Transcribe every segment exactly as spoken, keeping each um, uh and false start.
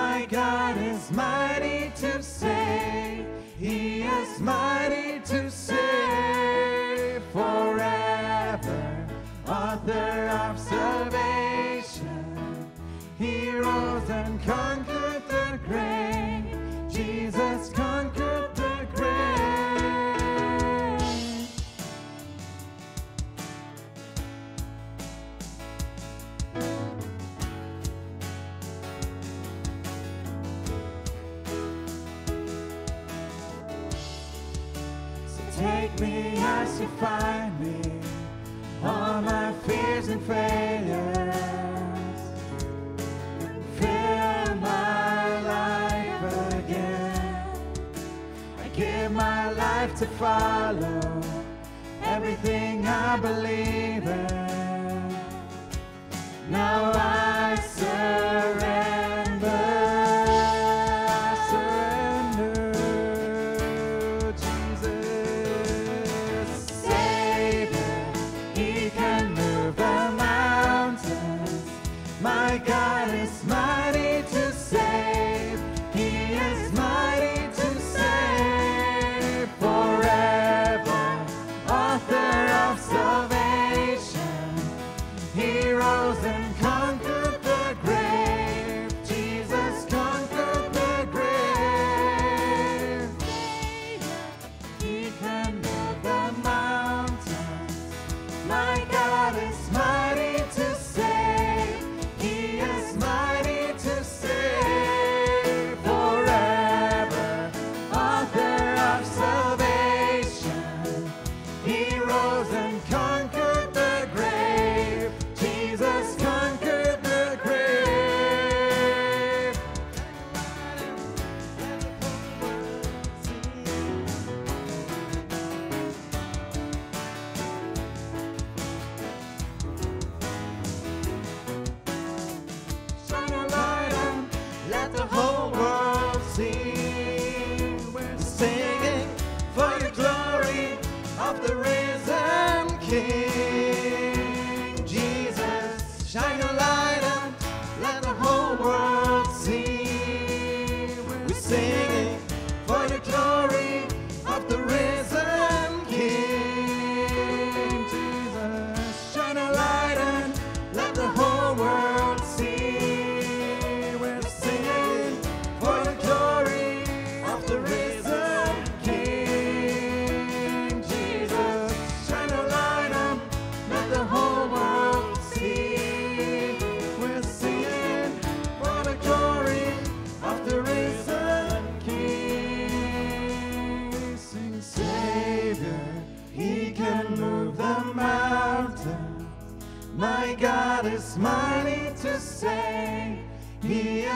My God is mighty to save. He is mighty to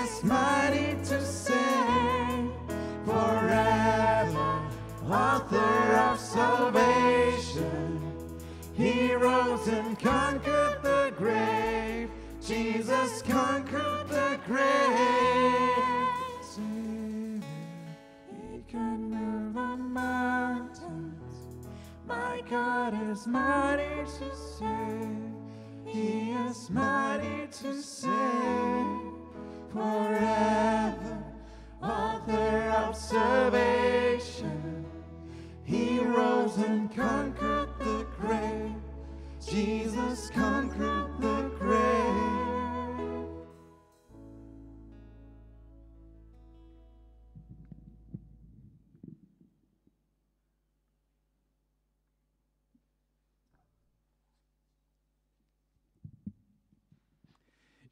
is mighty to save, forever author of salvation. He rose and conquered the grave. Jesus conquered the grave. Savior, He can move the mountains. My God is mighty to save. He is mighty to save, forever author of salvation. He rose and conquered the grave. Jesus conquered the grave.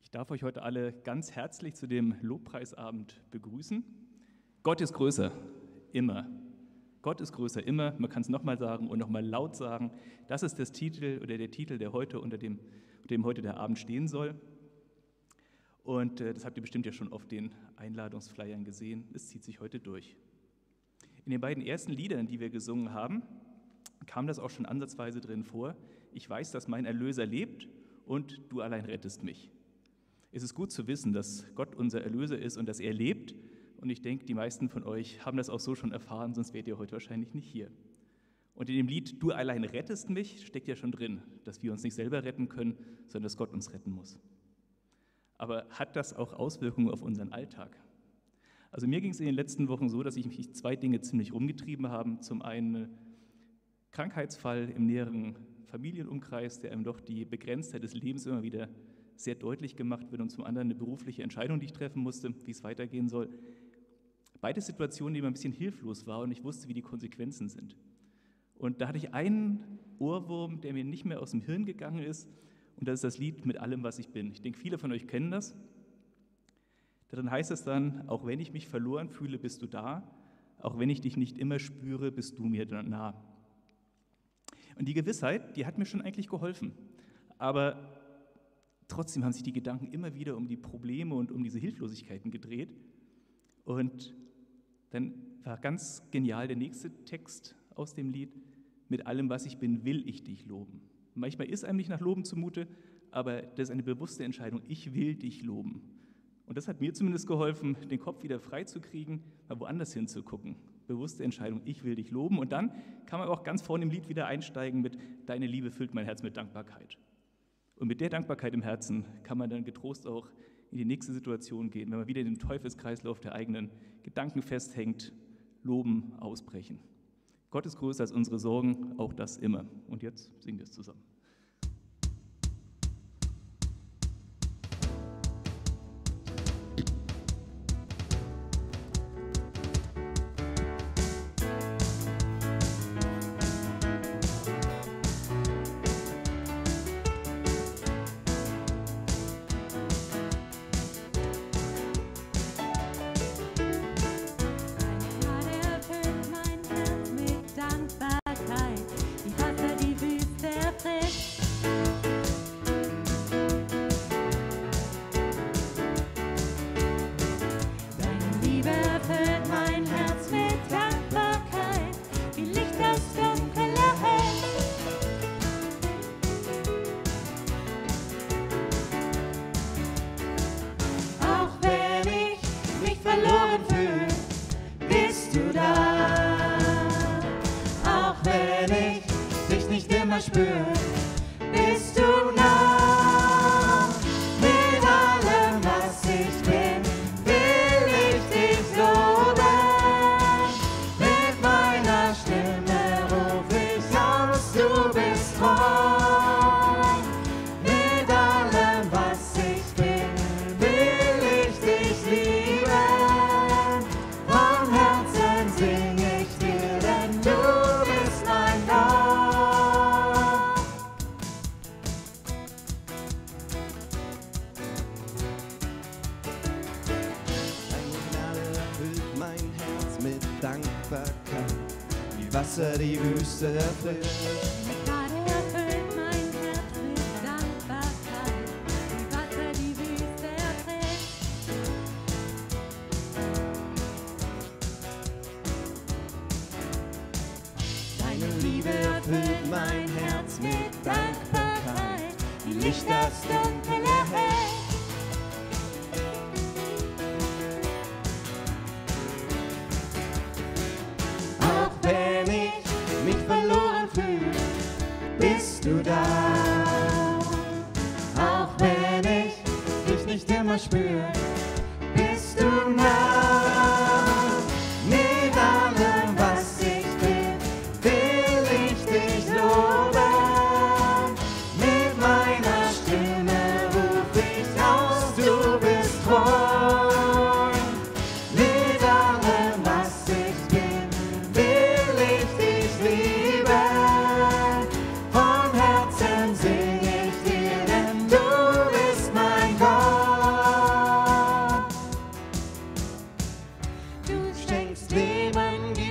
Ich darf euch heute alle ganz herzlich zu dem Lobpreisabend begrüßen. Gott ist größer, immer. Gott ist größer, immer. Man kann es nochmal sagen und nochmal laut sagen. Das ist das Titel oder der Titel, der heute unter dem, unter dem heute der Abend stehen soll. Und äh, das habt ihr bestimmt ja schon auf den Einladungsflyern gesehen. Es zieht sich heute durch. In den beiden ersten Liedern, die wir gesungen haben, kam das auch schon ansatzweise drin vor. Ich weiß, dass mein Erlöser lebt und du allein rettest mich. Es ist gut zu wissen, dass Gott unser Erlöser ist und dass er lebt. Und ich denke, die meisten von euch haben das auch so schon erfahren, sonst wärt ihr heute wahrscheinlich nicht hier. Und in dem Lied "Du allein rettest mich" steckt ja schon drin, dass wir uns nicht selber retten können, sondern dass Gott uns retten muss. Aber hat das auch Auswirkungen auf unseren Alltag? Also mir ging es in den letzten Wochen so, dass ich mich zwei Dinge ziemlich rumgetrieben haben. Zum einen Krankheitsfall im näheren Familienumkreis, der einem doch die Begrenztheit des Lebens immer wieder sehr deutlich gemacht wird, und zum anderen eine berufliche Entscheidung, die ich treffen musste, wie es weitergehen soll. Beide Situationen, in denen man ein bisschen hilflos war und ich wusste, wie die Konsequenzen sind. Und da hatte ich einen Ohrwurm, der mir nicht mehr aus dem Hirn gegangen ist, und das ist das Lied "Mit allem, was ich bin". Ich denke, viele von euch kennen das. Darin heißt es dann: Auch wenn ich mich verloren fühle, bist du da. Auch wenn ich dich nicht immer spüre, bist du mir nah. Und die Gewissheit, die hat mir schon eigentlich geholfen. Aber trotzdem haben sich die Gedanken immer wieder um die Probleme und um diese Hilflosigkeiten gedreht. Und dann war ganz genial der nächste Text aus dem Lied: Mit allem, was ich bin, will ich dich loben. Manchmal ist einem nicht nach Loben zumute, aber das ist eine bewusste Entscheidung: Ich will dich loben. Und das hat mir zumindest geholfen, den Kopf wieder frei zu kriegen, mal woanders hinzugucken. Bewusste Entscheidung: Ich will dich loben. Und dann kann man auch ganz vorne im Lied wieder einsteigen mit "Deine Liebe füllt mein Herz mit Dankbarkeit". Und mit der Dankbarkeit im Herzen kann man dann getrost auch in die nächste Situation gehen, wenn man wieder in den Teufelskreislauf der eigenen Gedanken festhängt, loben, ausbrechen. Gott ist größer als unsere Sorgen, auch das immer. Und jetzt singen wir es zusammen. Mit Gnade erfüllt mein Herz mit Dankbarkeit, wie Wasser die Wüste erfrischt. sich das Dunkel erhält. Auch wenn ich mich verloren fühle, bist du da. Auch wenn ich dich nicht immer spüre, bist du nah. Mit allem, was ich bin, will ich dich loben. Mit meiner Stimme ruf ich aus, du bist treu. Mit allem, was ich bin, will ich dich lieben. Von Herzen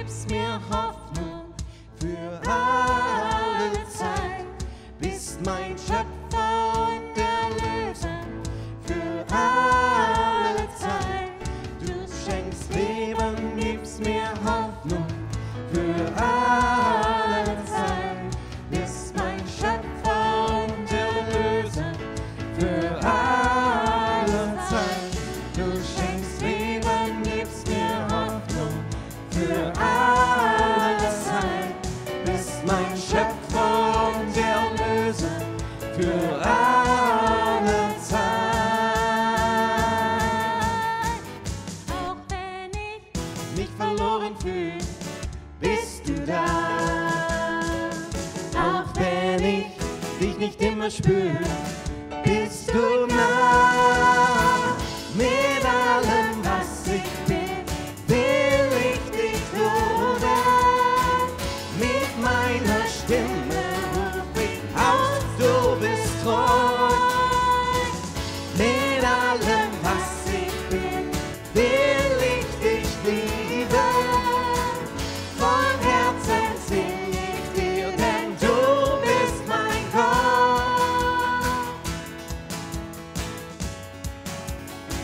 sing ich dir, denn du bist mein Gott. Du schenkst Leben, gibst mir Hoffnung für alle Zeit. Bist mein Schöpfer und Erlöser für alle Zeit. Du schenkst Leben, gibst mir Hoffnung für alle Zeit. Bist mein Schöpfer und Erlöser für alle Zeit. Du schenkst Leben, gibst mir Hoffnung für alle Zeit. Bist mein Schöpfer und Erlöser für alle Zeit. Auch wenn ich mich verloren fühle, bist du da. Auch wenn ich dich nicht immer spüre, bist du nah. Mit allem, was ich bin, will ich dich loben. Mit meiner Stimme ruf ich aus, du bist treu. Mit allem, was ich bin, will ich dich lieben. Von Herzen sing ich dir, denn du bist mein Gott. Oh,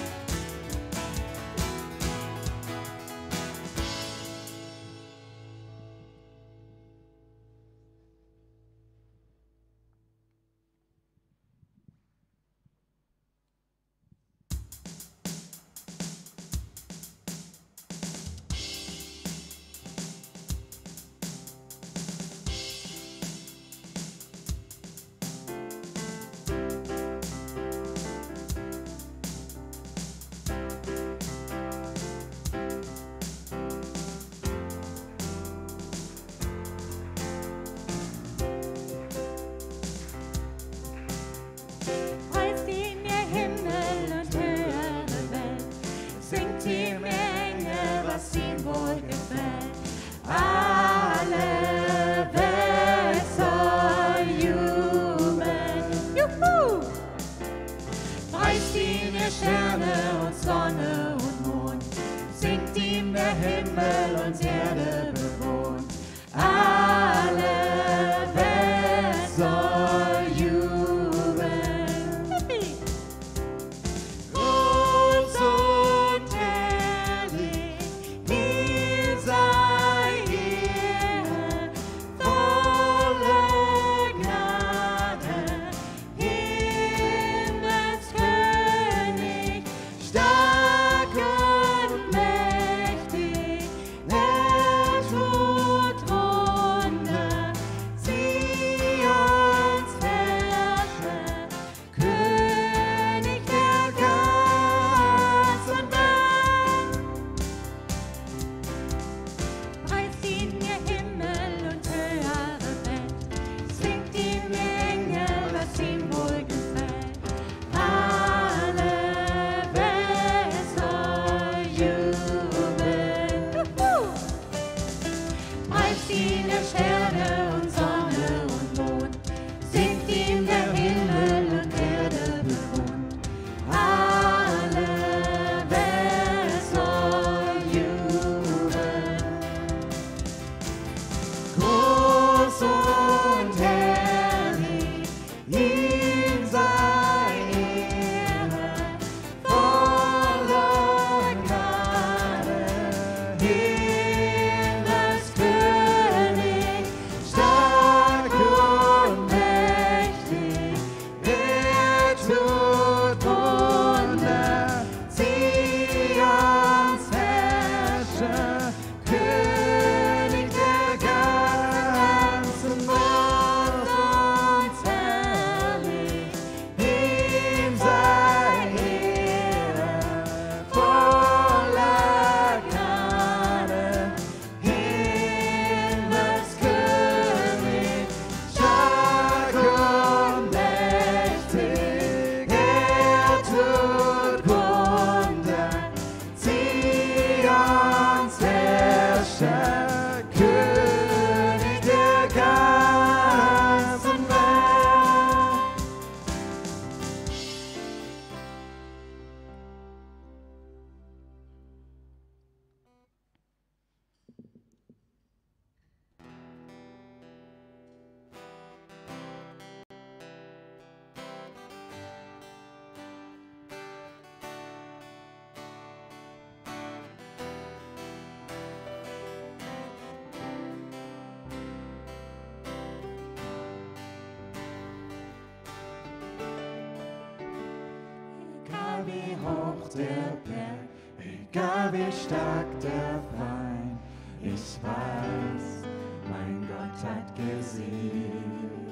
wie hoch der Berg, egal wie stark der Feind, ich weiß, mein Gott hat gesiegt.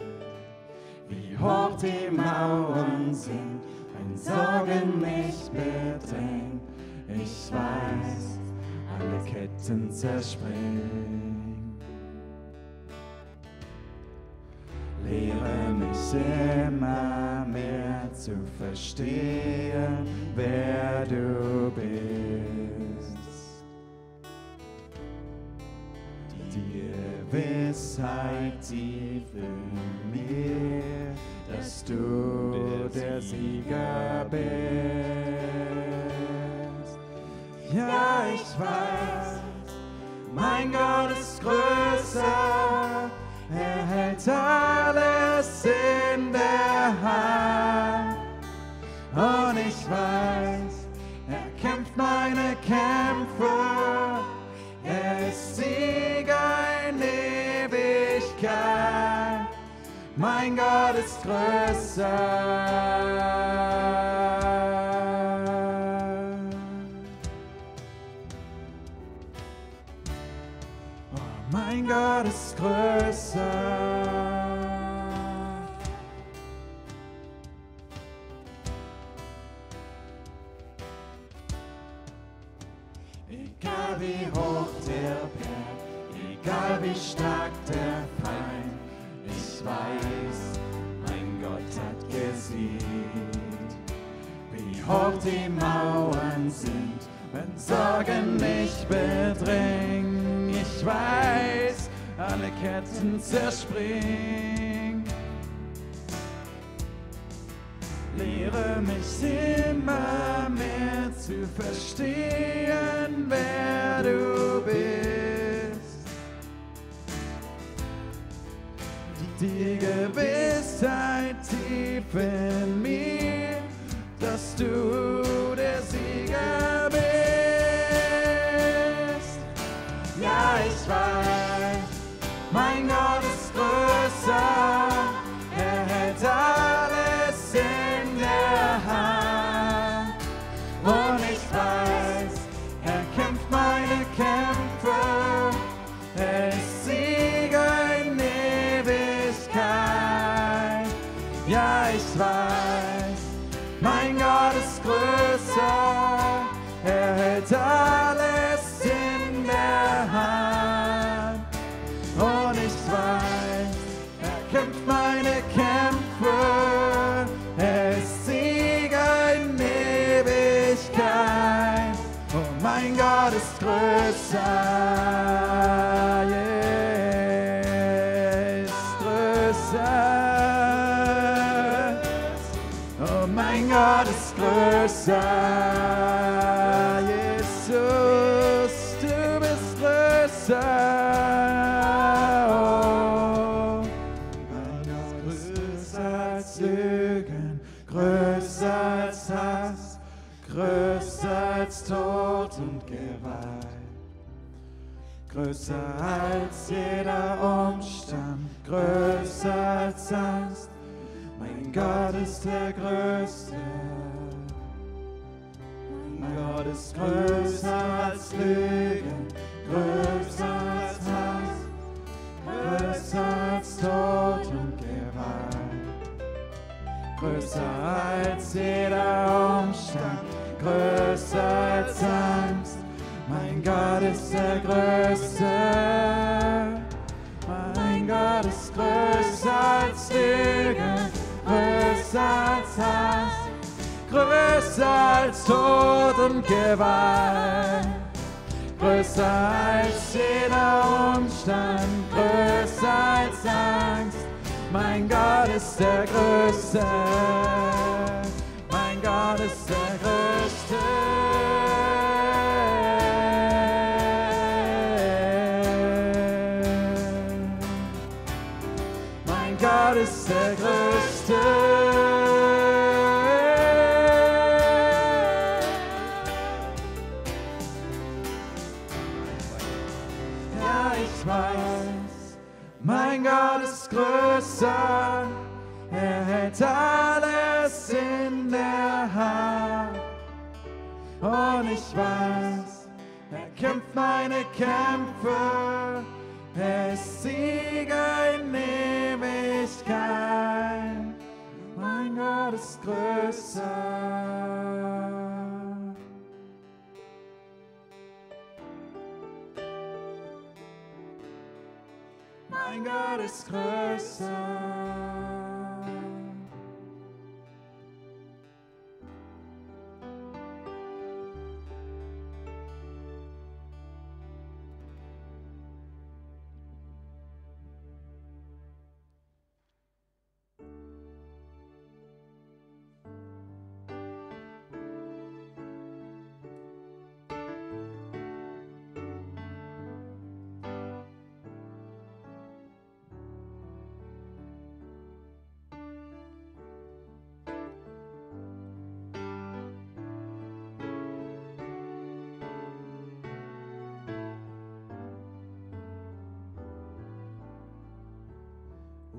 Wie hoch die Mauern sind, wenn Sorgen mich bedrängen, ich weiß, alle Ketten zerspringen. Lehre mich immer mehr zu verstehen, wer du bist. Die Gewissheit tief in mir, dass du der Sieger bist. Ja, ich weiß, mein Gott ist größer, er hält alles in der Hand. Und ich weiß, er kämpft meine Kämpfe, er ist Sieger in Ewigkeit. Mein Gott ist größer. Oh, mein Gott ist größer. Egal wie hoch der Berg, egal wie stark der Feind, ich weiß, mein Gott hat gesiegt. Wie hoch die Mauern sind, wenn Sorgen mich bedrängen, ich weiß, alle Ketten zerspringen. Lehre mich immer mehr zu verstehen, wer du bist. Die Gewissheit tief in mir, dass du der Sieger bist. Ja, ich weiß, mein Gott ist größer, er hält alles in der Hand. Und ich weiß, er kämpft meine Kämpfe, er ist Sieger in Ewigkeit. Ja, ich weiß, mein Gott ist größer, er hält alles in der Hand. Und ich weiß, er kämpft meine Kämpfe, er ist Sieger in Ewigkeit. Oh, mein Gott ist größer, yeah, ist größer. Oh, mein Gott ist größer, Jesus, du bist größer. Größer als Hass, größer als Tod und Gewalt, größer als jeder Umstand, größer als Angst, mein Gott ist der Größte. Mein Gott ist größer als Lügen, größer als Hass, größer als Tod und Gewalt, größer als jeder Umstand, größer als Angst, mein Gott ist der Größte. Mein Gott ist größer als Lügen, größer als Hass, größer als Tod und Gewalt, größer als jeder Umstand, größer als Angst, mein Gott ist der Größte, mein Gott ist der Größte. Mein Gott ist der Größte. Ja, ich weiß, mein Gott ist größer, er hält alles in der Hand. und ich weiß, er kämpft meine Kämpfe, er ist Sieger in Ewigkeit. Mein Gott ist größer. Mein Gott ist größer.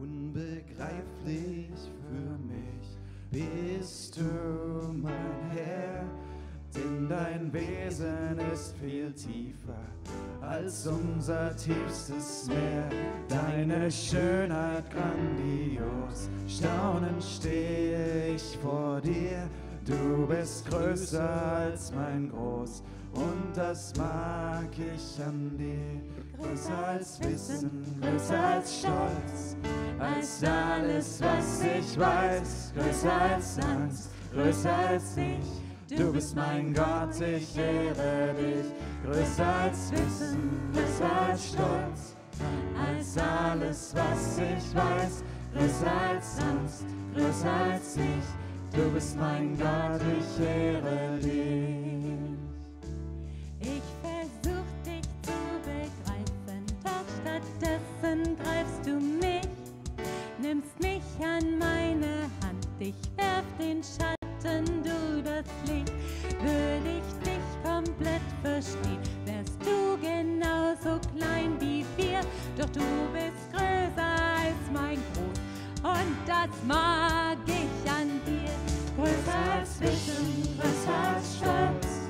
Unbegreiflich für mich bist du, mein Herr, denn dein Wesen ist viel tiefer als unser tiefstes Meer. Deine Schönheit grandios, staunend stehe ich vor dir. Du bist größer als mein Groß und das mag ich an dir. Größer als Wissen, größer als Stolz, als alles, was ich weiß, größer als Angst, größer als ich. Du bist mein Gott, ich ehre dich. Größer als Wissen, größer als Stolz, als alles, was ich weiß, größer als Angst, größer als ich. Du bist mein Gott, ich ehre dich. Ich versuch dich zu begreifen, doch stattdessen greifst du mich. Nimmst mich an meine Hand, ich werf den Schatten, du das Licht. Will ich dich komplett verstehen, wärst du genauso klein wie wir. Doch du bist größer als mein Groß und das mag ich an dir. Größer als Wissen, größer als Stolz,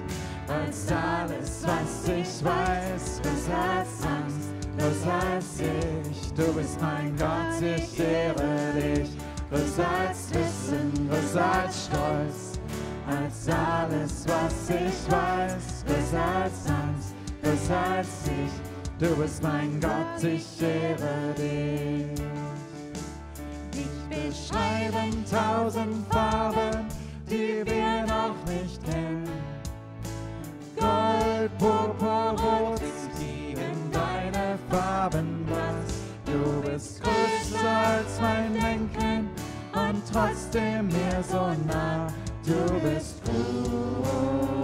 als alles, was ich weiß, größer als Angst, größer als ich, du bist mein Gott, ich ehre dich. Größer als Wissen, größer als Stolz, als alles, was ich weiß, größer als Angst, größer als ich, du bist mein Gott, ich ehre dich. Dich beschreiben tausend Farben, die wir noch nicht kennen. Gold, Purpur, Rot, die in deine Farben passt. Du bist größer als mein Denken und trotzdem mir so nah. Du bist groß,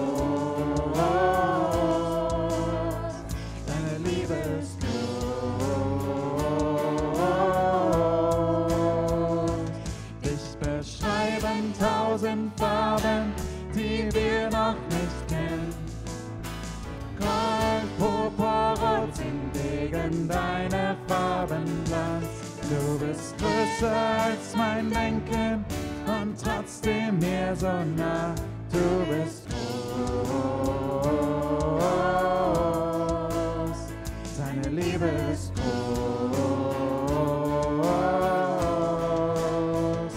deine Liebe ist groß. Dich beschreiben tausend Farben, die wir noch nicht kennen. Purpur sind wegen deiner Farbenlast. Du bist größer als mein Denken und trotzdem mir so nah. Du bist groß, seine Liebe ist groß.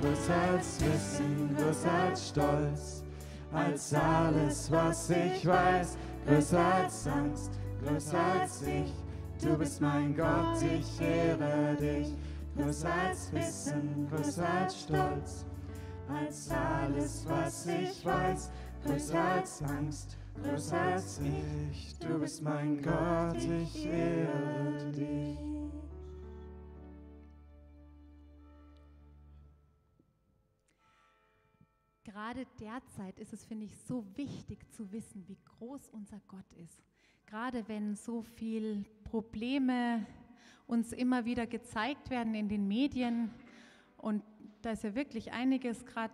Größer als Wissen, größer als Stolz, als alles, was ich weiß. Größer als Angst, größer als ich, du bist mein Gott, ich ehre dich. Größer als Wissen, größer als Stolz, als alles, was ich weiß. Größer als Angst, größer als ich, du bist mein Gott, ich ehre dich. Gerade derzeit ist es, finde ich, so wichtig zu wissen, wie groß unser Gott ist. Gerade wenn so viele Probleme uns immer wieder gezeigt werden in den Medien und da ist ja wirklich einiges gerade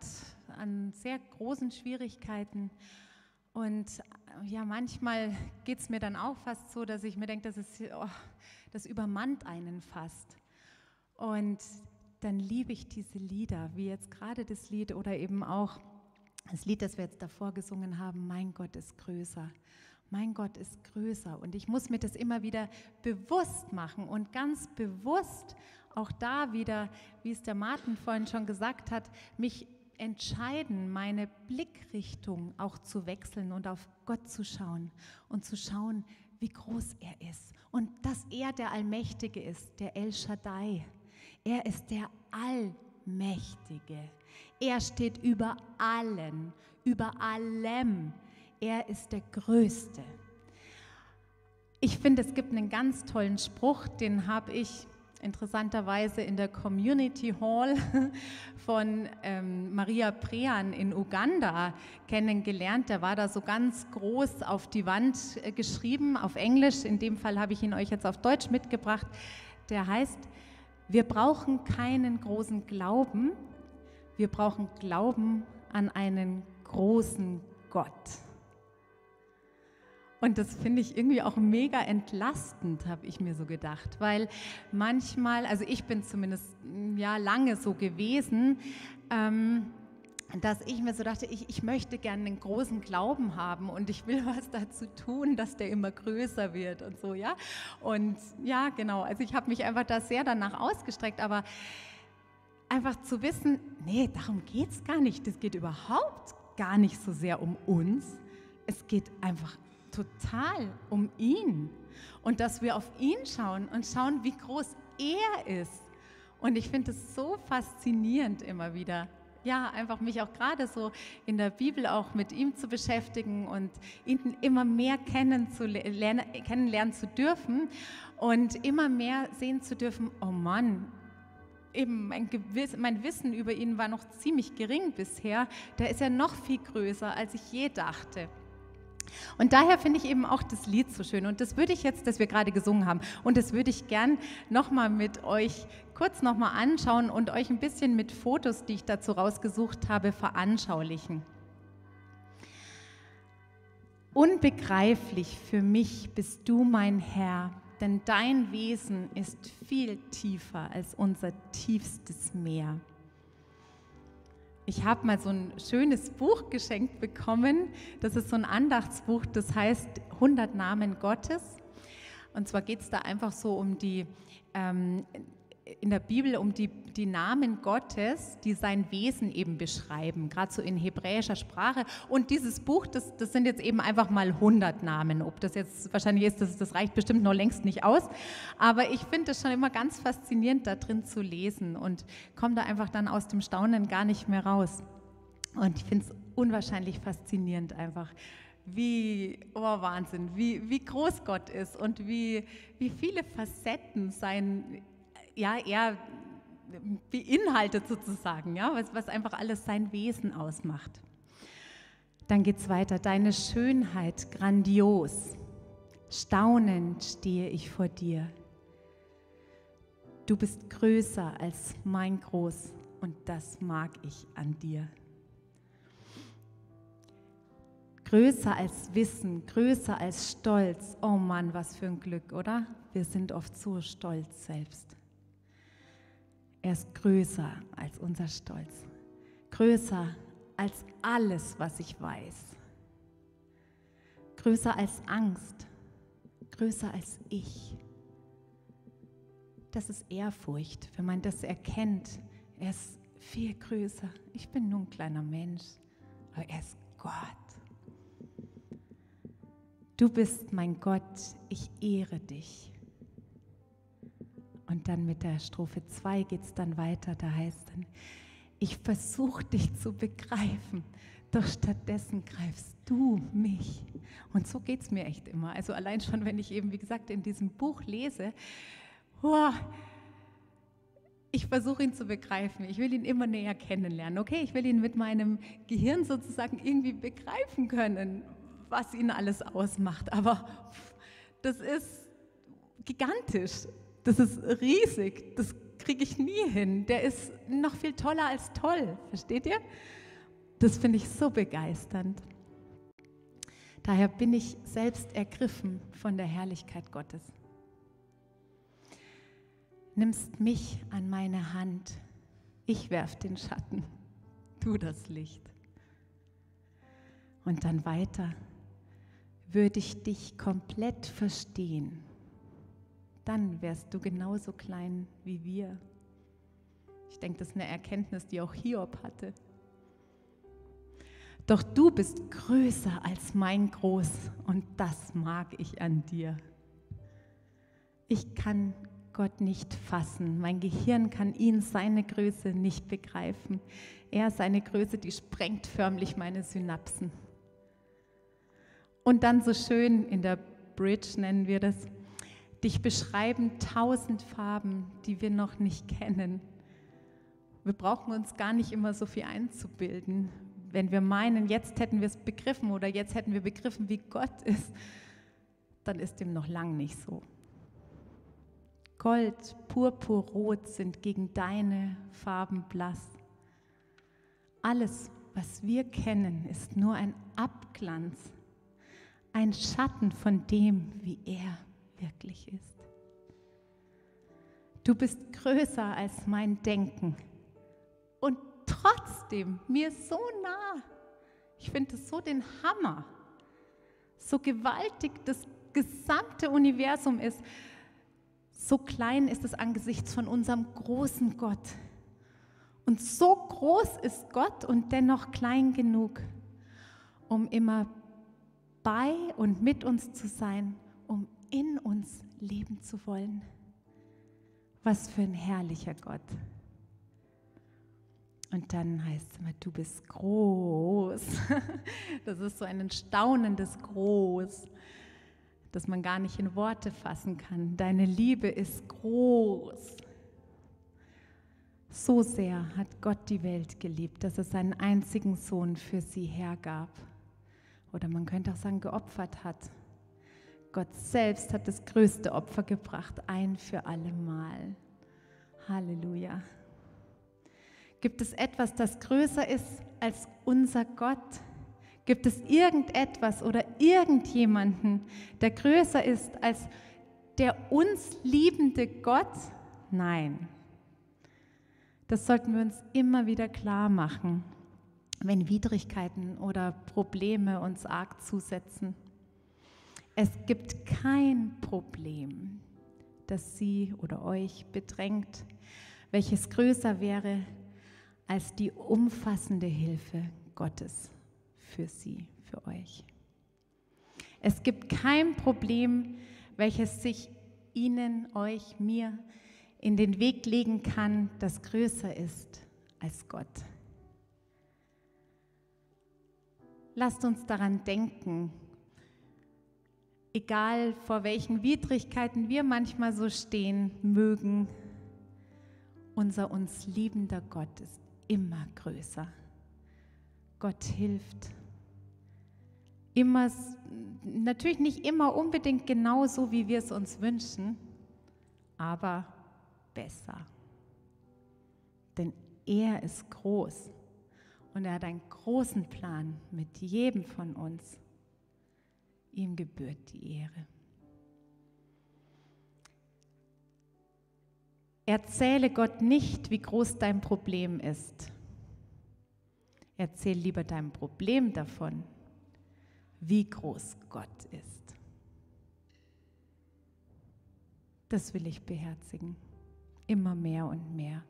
an sehr großen Schwierigkeiten. Und ja, manchmal geht es mir dann auch fast so, dass ich mir denke, das ist, oh, das übermannt einen fast. Und dann liebe ich diese Lieder, wie jetzt gerade das Lied oder eben auch Das Lied, das wir jetzt davor gesungen haben, mein Gott ist größer. Mein Gott ist größer und ich muss mir das immer wieder bewusst machen und ganz bewusst auch da wieder, wie es der Martin vorhin schon gesagt hat, mich entscheiden, meine Blickrichtung auch zu wechseln und auf Gott zu schauen und zu schauen, wie groß er ist und dass er der Allmächtige ist, der El Shaddai. Er ist der Allmächtige. Er steht über allen, über allem. Er ist der Größte. Ich finde, es gibt einen ganz tollen Spruch, den habe ich interessanterweise in der Community Hall von ähm, Maria Prean in Uganda kennengelernt. Der war da so ganz groß auf die Wand äh, geschrieben, auf Englisch. In dem Fall habe ich ihn euch jetzt auf Deutsch mitgebracht. Der heißt, wir brauchen keinen großen Glauben, wir brauchen Glauben an einen großen Gott. Und das finde ich irgendwie auch mega entlastend, habe ich mir so gedacht, weil manchmal, also ich bin zumindest ja lange so gewesen, ähm, dass ich mir so dachte, ich, ich möchte gerne einen großen Glauben haben und ich will was dazu tun, dass der immer größer wird und so, ja. Und ja, genau, also ich habe mich einfach da sehr danach ausgestreckt, aber einfach zu wissen, nee, darum geht es gar nicht, das geht überhaupt gar nicht so sehr um uns, es geht einfach total um ihn und dass wir auf ihn schauen und schauen, wie groß er ist. Und ich finde es so faszinierend immer wieder, ja, einfach mich auch gerade so in der Bibel auch mit ihm zu beschäftigen und ihn immer mehr kennenlernen zu dürfen und immer mehr sehen zu dürfen, oh Mann, eben mein, Gewiss, mein Wissen über ihn war noch ziemlich gering bisher, der ist ja noch viel größer, als ich je dachte. Und daher finde ich eben auch das Lied so schön und das würde ich jetzt, das wir gerade gesungen haben, und das würde ich gern nochmal mit euch kurz nochmal anschauen und euch ein bisschen mit Fotos, die ich dazu rausgesucht habe, veranschaulichen. Unbegreiflich für mich bist du mein Herr, denn dein Wesen ist viel tiefer als unser tiefstes Meer. Ich habe mal so ein schönes Buch geschenkt bekommen. Das ist so ein Andachtsbuch, das heißt hundert Namen Gottes. Und zwar geht es da einfach so um die, ähm, in der Bibel um die, die Namen Gottes, die sein Wesen eben beschreiben, gerade so in hebräischer Sprache. Und dieses Buch, das, das sind jetzt eben einfach mal hundert Namen. Ob das jetzt wahrscheinlich ist, das, das reicht bestimmt noch längst nicht aus. Aber ich finde es schon immer ganz faszinierend, da drin zu lesen und komme da einfach dann aus dem Staunen gar nicht mehr raus. Und ich finde es unwahrscheinlich faszinierend einfach. Wie, oh Wahnsinn, wie, wie groß Gott ist und wie, wie viele Facetten sein, ja, er beinhaltet sozusagen, ja, was, was einfach alles sein Wesen ausmacht. Dann geht es weiter. Deine Schönheit grandios, staunend stehe ich vor dir. Du bist größer als mein Groß und das mag ich an dir. Größer als Wissen, größer als Stolz. Oh Mann, was für ein Glück, oder? Wir sind oft so stolz selbst. Er ist größer als unser Stolz, größer als alles, was ich weiß, größer als Angst, größer als ich. Das ist Ehrfurcht, wenn man das erkennt. Er ist viel größer. Ich bin nur ein kleiner Mensch, aber er ist Gott. Du bist mein Gott, ich ehre dich. Und dann mit der Strophe zwei geht es dann weiter, da heißt dann, ich versuche dich zu begreifen, doch stattdessen greifst du mich. Und so geht es mir echt immer. Also allein schon, wenn ich eben, wie gesagt, in diesem Buch lese, oh, ich versuche ihn zu begreifen, ich will ihn immer näher kennenlernen. Okay, ich will ihn mit meinem Gehirn sozusagen irgendwie begreifen können, was ihn alles ausmacht. Aber pff, das ist gigantisch. Das ist riesig, das kriege ich nie hin. Der ist noch viel toller als toll, versteht ihr? Das finde ich so begeisternd. Daher bin ich selbst ergriffen von der Herrlichkeit Gottes. Nimmst mich an meine Hand, ich werf den Schatten, du das Licht. Und dann weiter, würde ich dich komplett verstehen, dann wärst du genauso klein wie wir. Ich denke, das ist eine Erkenntnis, die auch Hiob hatte. Doch du bist größer als mein Groß und das mag ich an dir. Ich kann Gott nicht fassen, mein Gehirn kann ihn, seine Größe nicht begreifen. Er, seine Größe, die sprengt förmlich meine Synapsen. Und dann so schön in der Bridge nennen wir das, dich beschreiben tausend Farben, die wir noch nicht kennen. Wir brauchen uns gar nicht immer so viel einzubilden, wenn wir meinen, jetzt hätten wir es begriffen oder jetzt hätten wir begriffen, wie Gott ist, dann ist dem noch lang nicht so. Gold, Purpur, Rot sind gegen deine Farben blass. Alles, was wir kennen, ist nur ein Abglanz. Ein Schatten von dem, wie er wirklich ist. Du bist größer als mein Denken und trotzdem mir so nah. Ich finde es so den Hammer, so gewaltig das gesamte Universum ist. So klein ist es angesichts von unserem großen Gott. Und so groß ist Gott und dennoch klein genug, um immer bei und mit uns zu sein, um in uns leben zu wollen. Was für ein herrlicher Gott. Und dann heißt es immer, du bist groß. Das ist so ein staunendes Groß, das man gar nicht in Worte fassen kann. Deine Liebe ist groß. So sehr hat Gott die Welt geliebt, dass er seinen einzigen Sohn für sie hergab. Oder man könnte auch sagen, geopfert hat. Gott selbst hat das größte Opfer gebracht, ein für alle Mal. Halleluja. Gibt es etwas, das größer ist als unser Gott? Gibt es irgendetwas oder irgendjemanden, der größer ist als der uns liebende Gott? Nein. Das sollten wir uns immer wieder klar machen, wenn Widrigkeiten oder Probleme uns arg zusetzen. Es gibt kein Problem, das Sie oder euch bedrängt, welches größer wäre als die umfassende Hilfe Gottes für Sie, für euch. Es gibt kein Problem, welches sich Ihnen, euch, mir in den Weg legen kann, das größer ist als Gott. Lasst uns daran denken, egal vor welchen Widrigkeiten wir manchmal so stehen mögen, unser uns liebender Gott ist immer größer. Gott hilft. Immer, natürlich nicht immer unbedingt genauso, wie wir es uns wünschen, aber besser. Denn er ist groß. Und er hat einen großen Plan mit jedem von uns. Ihm gebührt die Ehre. Erzähle Gott nicht, wie groß dein Problem ist. Erzähl lieber deinem Problem davon, wie groß Gott ist. Das will ich beherzigen. Immer mehr und mehr.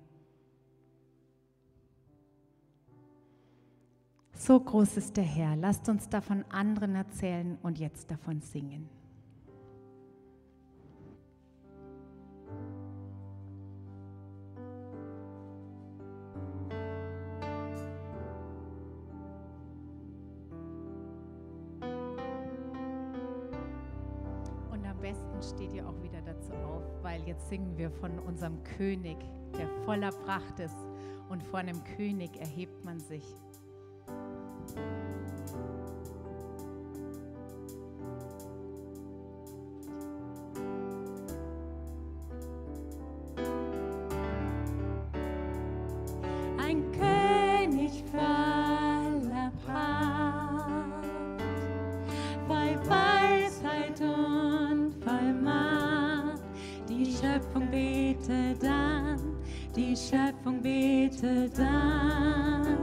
So groß ist der Herr, lasst uns davon anderen erzählen und jetzt davon singen. Und am besten steht ihr auch wieder dazu auf, weil jetzt singen wir von unserem König, der voller Pracht ist, und vor einem König erhebt man sich. Die Schöpfung betet an,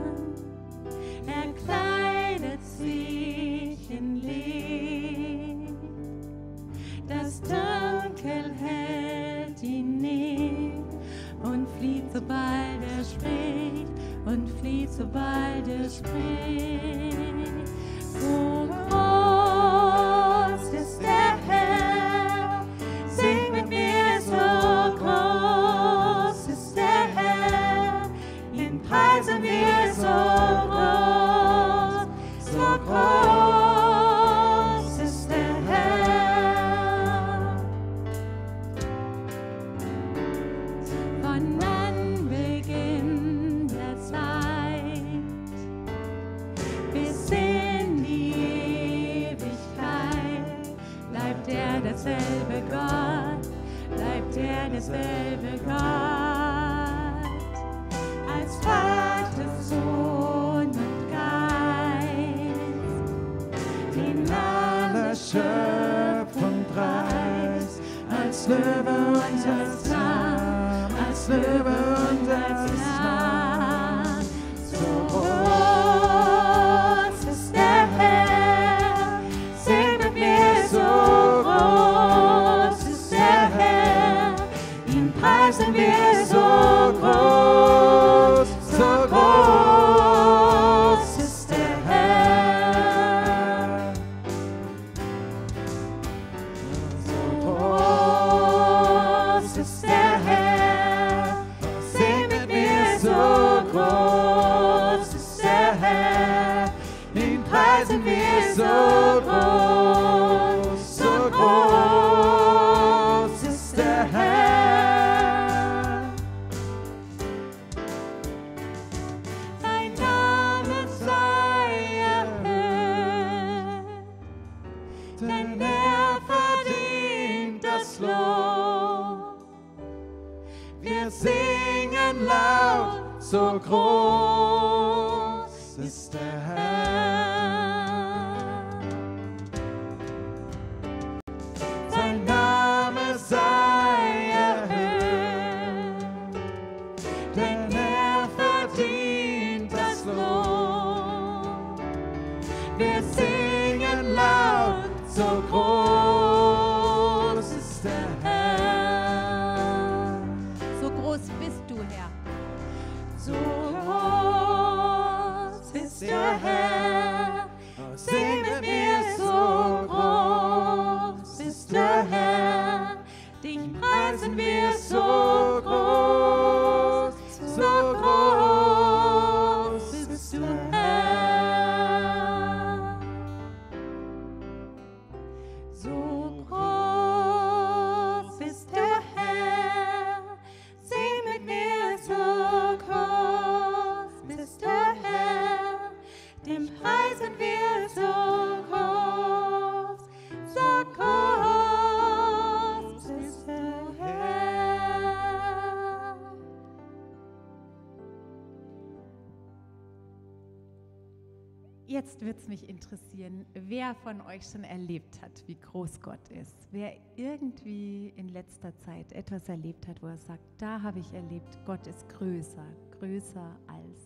Jetzt wird es mich interessieren, wer von euch schon erlebt hat, wie groß Gott ist. Wer irgendwie in letzter Zeit etwas erlebt hat, wo er sagt, da habe ich erlebt, Gott ist größer, größer als.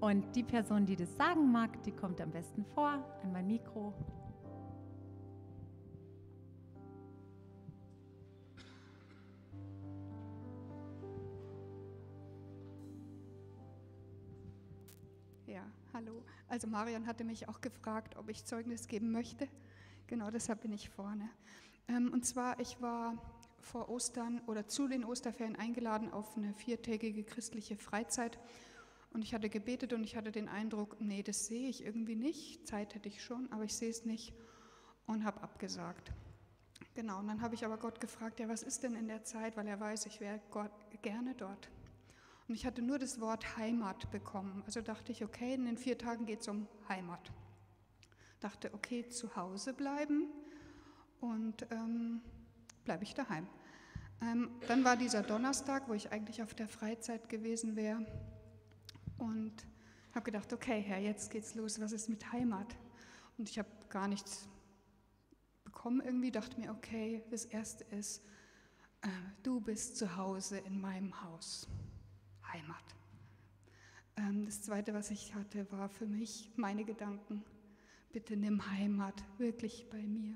Und die Person, die das sagen mag, die kommt am besten vor an mein Mikro. Hallo, also Marion hatte mich auch gefragt, ob ich Zeugnis geben möchte. Genau deshalb bin ich vorne. Und zwar, ich war vor Ostern oder zu den Osterferien eingeladen auf eine viertägige christliche Freizeit. Und ich hatte gebetet und ich hatte den Eindruck, nee, das sehe ich irgendwie nicht. Zeit hätte ich schon, aber ich sehe es nicht und habe abgesagt. Genau, und dann habe ich aber Gott gefragt, ja, was ist denn in der Zeit, weil er weiß, ich wäre Gott gerne dort. Und ich hatte nur das Wort Heimat bekommen. Also dachte ich, okay, in den vier Tagen geht es um Heimat. Dachte, okay, zu Hause bleiben und ähm, bleibe ich daheim. Ähm, dann war dieser Donnerstag, wo ich eigentlich auf der Freizeit gewesen wäre. Und habe gedacht, okay, Herr, jetzt geht's los, was ist mit Heimat? Und ich habe gar nichts bekommen irgendwie. Dachte mir, okay, das Erste ist, äh, du bist zu Hause in meinem Haus. Heimat. Das Zweite, was ich hatte, war für mich meine Gedanken. Bitte nimm Heimat wirklich bei mir.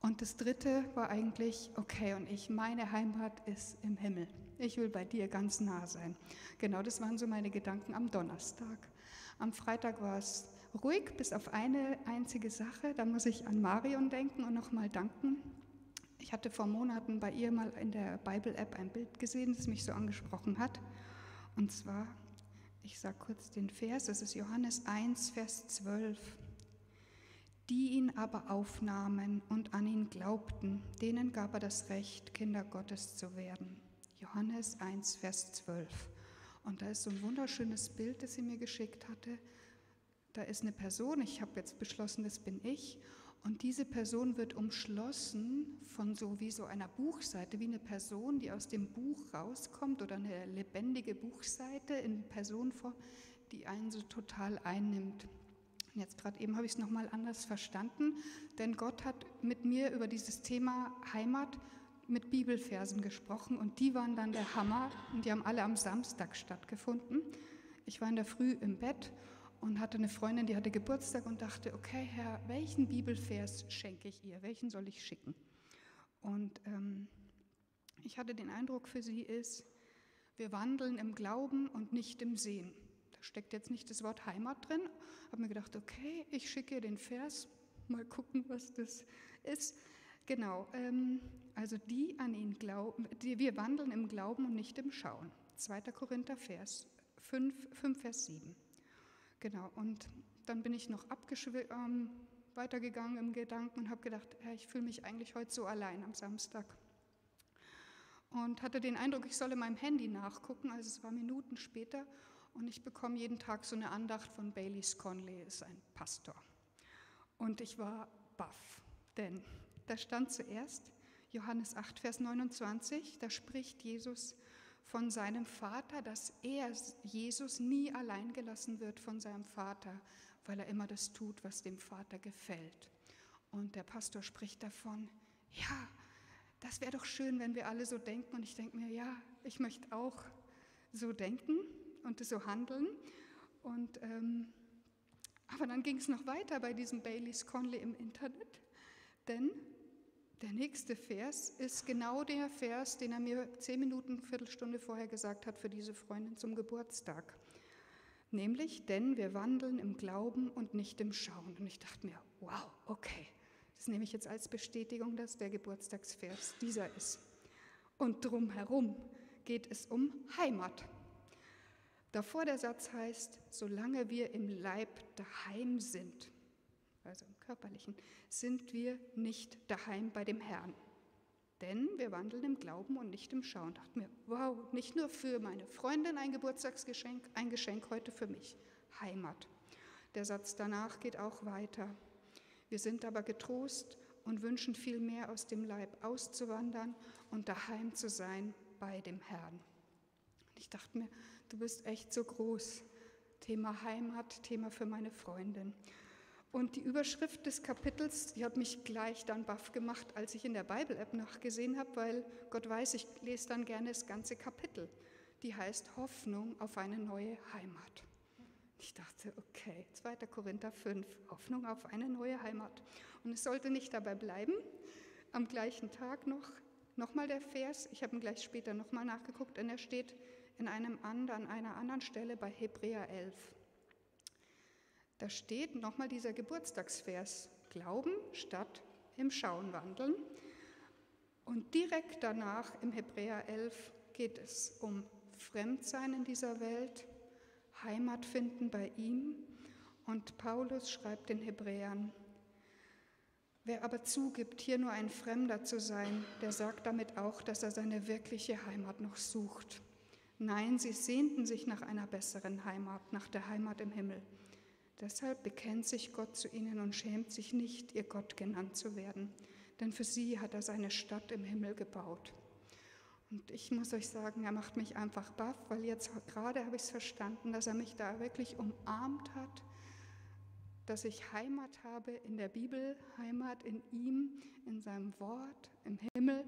Und das Dritte war eigentlich, okay, und ich, meine Heimat ist im Himmel. Ich will bei dir ganz nah sein. Genau, das waren so meine Gedanken am Donnerstag. Am Freitag war es ruhig, bis auf eine einzige Sache. Dann muss ich an Marion denken und nochmal danken. Ich hatte vor Monaten bei ihr mal in der Bible-App ein Bild gesehen, das mich so angesprochen hat. Und zwar, ich sage kurz den Vers, das ist Johannes eins, Vers zwölf. Die ihn aber aufnahmen und an ihn glaubten, denen gab er das Recht, Kinder Gottes zu werden. Johannes eins, Vers zwölf. Und da ist so ein wunderschönes Bild, das sie mir geschickt hatte. Da ist eine Person, ich habe jetzt beschlossen, das bin ich. Und diese Person wird umschlossen von so wie so einer Buchseite, wie eine Person, die aus dem Buch rauskommt oder eine lebendige Buchseite in Personenform, die einen so total einnimmt. Und jetzt gerade eben habe ich es nochmal anders verstanden, denn Gott hat mit mir über dieses Thema Heimat mit Bibelversen gesprochen und die waren dann der Hammer und die haben alle am Samstag stattgefunden. Ich war in der Früh im Bett und hatte eine Freundin, die hatte Geburtstag und dachte, okay Herr, welchen Bibelvers schenke ich ihr, welchen soll ich schicken? Und ähm, ich hatte den Eindruck für sie ist, wir wandeln im Glauben und nicht im Sehen. Da steckt jetzt nicht das Wort Heimat drin, habe mir gedacht, okay, ich schicke ihr den Vers, mal gucken, was das ist. Genau, ähm, also die an ihn glauben, die, wir wandeln im Glauben und nicht im Schauen. zweiter Korinther, Vers fünf, Vers sieben. Genau, und dann bin ich noch ähm, weitergegangen im Gedanken und habe gedacht, ja, ich fühle mich eigentlich heute so allein am Samstag. Und hatte den Eindruck, ich solle meinem Handy nachgucken, also es war Minuten später. Und ich bekomme jeden Tag so eine Andacht von Bailey Sconley, ist ein Pastor. Und ich war baff, denn da stand zuerst Johannes acht, Vers neunundzwanzig, da spricht Jesus von seinem Vater, dass er, Jesus, nie allein gelassen wird von seinem Vater, weil er immer das tut, was dem Vater gefällt. Und der Pastor spricht davon, ja, das wäre doch schön, wenn wir alle so denken. Und ich denke mir, ja, ich möchte auch so denken und so handeln. Und, ähm, aber dann ging es noch weiter bei diesem Bailey Sconley im Internet, denn der nächste Vers ist genau der Vers, den er mir zehn Minuten, Viertelstunde vorher gesagt hat für diese Freundin zum Geburtstag. Nämlich, denn wir wandeln im Glauben und nicht im Schauen. Und ich dachte mir, wow, okay, das nehme ich jetzt als Bestätigung, dass der Geburtstagsvers dieser ist. Und drumherum geht es um Heimat. Davor der Satz heißt, solange wir im Leib daheim sind, also im Körperlichen, sind wir nicht daheim bei dem Herrn. Denn wir wandeln im Glauben und nicht im Schauen. Dachte mir, wow, nicht nur für meine Freundin ein Geburtstagsgeschenk, ein Geschenk heute für mich, Heimat. Der Satz danach geht auch weiter. Wir sind aber getrost und wünschen vielmehr aus dem Leib auszuwandern und daheim zu sein bei dem Herrn. Ich dachte mir, du bist echt so groß. Thema Heimat, Thema für meine Freundin. Und die Überschrift des Kapitels, die hat mich gleich dann baff gemacht, als ich in der Bible-App nachgesehen habe, weil Gott weiß, ich lese dann gerne das ganze Kapitel. Die heißt Hoffnung auf eine neue Heimat. Ich dachte, okay, zweiter Korinther fünf, Hoffnung auf eine neue Heimat. Und es sollte nicht dabei bleiben. Am gleichen Tag noch, nochmal der Vers, ich habe ihn gleich später nochmal nachgeguckt, und er steht, in einem anderen, an einer anderen Stelle bei Hebräer elf. Da steht nochmal dieser Geburtstagsvers, Glauben statt im Schauen wandeln. Und direkt danach im Hebräer elf geht es um Fremdsein in dieser Welt, Heimat finden bei ihm. Und Paulus schreibt den Hebräern, wer aber zugibt, hier nur ein Fremder zu sein, der sagt damit auch, dass er seine wirkliche Heimat noch sucht. Nein, sie sehnten sich nach einer besseren Heimat, nach der Heimat im Himmel. Deshalb bekennt sich Gott zu ihnen und schämt sich nicht, ihr Gott genannt zu werden. Denn für sie hat er seine Stadt im Himmel gebaut. Und ich muss euch sagen, er macht mich einfach baff, weil jetzt gerade habe ich es verstanden, dass er mich da wirklich umarmt hat, dass ich Heimat habe in der Bibel, Heimat in ihm, in seinem Wort, im Himmel.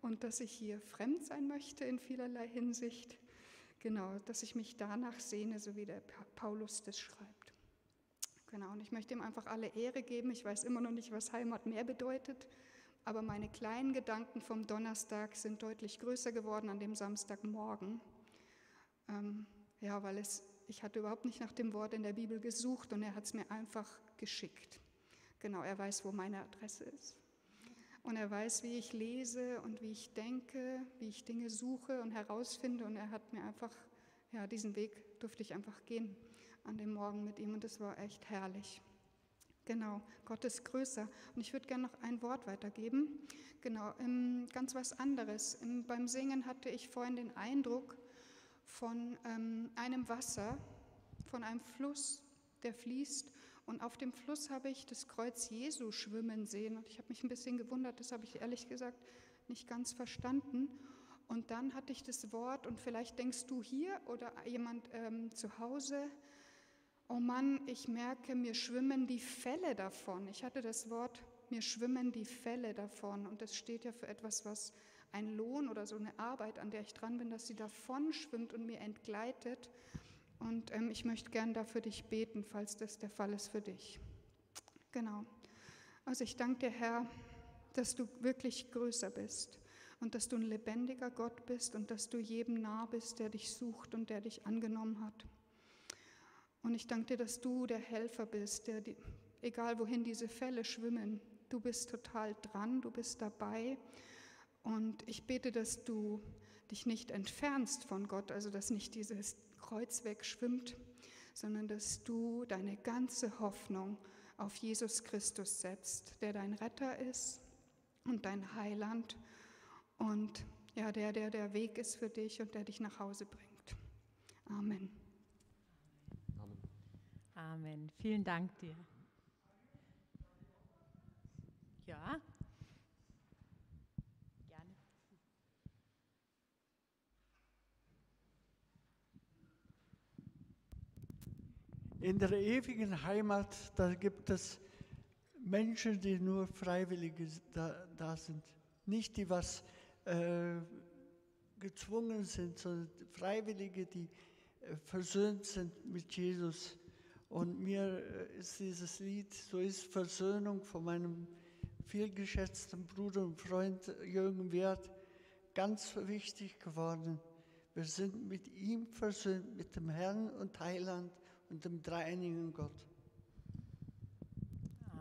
Und dass ich hier fremd sein möchte in vielerlei Hinsicht. Genau, dass ich mich danach sehne, so wie der Paulus das schreibt. Genau, und ich möchte ihm einfach alle Ehre geben. Ich weiß immer noch nicht, was Heimat mehr bedeutet, aber meine kleinen Gedanken vom Donnerstag sind deutlich größer geworden an dem Samstagmorgen. Ähm, ja, weil es, ich hatte überhaupt nicht nach dem Wort in der Bibel gesucht und er hat es mir einfach geschickt. Genau, er weiß, wo meine Adresse ist. Und er weiß, wie ich lese und wie ich denke, wie ich Dinge suche und herausfinde. Und er hat mir einfach, ja, diesen Weg durfte ich einfach gehen an dem Morgen mit ihm. Und das war echt herrlich. Genau, Gott ist größer. Und ich würde gerne noch ein Wort weitergeben. Genau, ähm, ganz was anderes. Ähm, beim Singen hatte ich vorhin den Eindruck von ähm, einem Wasser, von einem Fluss, der fließt. Und auf dem Fluss habe ich das Kreuz Jesu schwimmen sehen. Und ich habe mich ein bisschen gewundert, das habe ich ehrlich gesagt nicht ganz verstanden. Und dann hatte ich das Wort, und vielleicht denkst du hier oder jemand ähm, zu Hause, oh Mann, ich merke, mir schwimmen die Felle davon. Ich hatte das Wort, mir schwimmen die Felle davon. Und das steht ja für etwas, was ein Lohn oder so eine Arbeit, an der ich dran bin, dass sie davon schwimmt und mir entgleitet. Und ähm, ich möchte gern da für dich beten, falls das der Fall ist für dich. Genau. Also ich danke dir, Herr, dass du wirklich größer bist und dass du ein lebendiger Gott bist und dass du jedem nah bist, der dich sucht und der dich angenommen hat. Und ich danke dir, dass du der Helfer bist, der, die, egal wohin diese Fälle schwimmen, du bist total dran, du bist dabei. Und ich bete, dass du dich nicht entfernst von Gott, also dass nicht dieses Kreuz wegschwimmt, sondern dass du deine ganze Hoffnung auf Jesus Christus setzt, der dein Retter ist und dein Heiland und ja, der, der der Weg ist für dich und der dich nach Hause bringt. Amen. Amen. Amen. Vielen Dank dir. Ja. In der ewigen Heimat, da gibt es Menschen, die nur Freiwillige da, da sind. Nicht die, was äh, gezwungen sind, sondern Freiwillige, die äh, versöhnt sind mit Jesus. Und mir äh, ist dieses Lied, so ist Versöhnung, von meinem vielgeschätzten Bruder und Freund Jürgen Wert ganz wichtig geworden. Wir sind mit ihm versöhnt, mit dem Herrn und Heiland und dem dreieinigen Gott.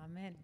Amen.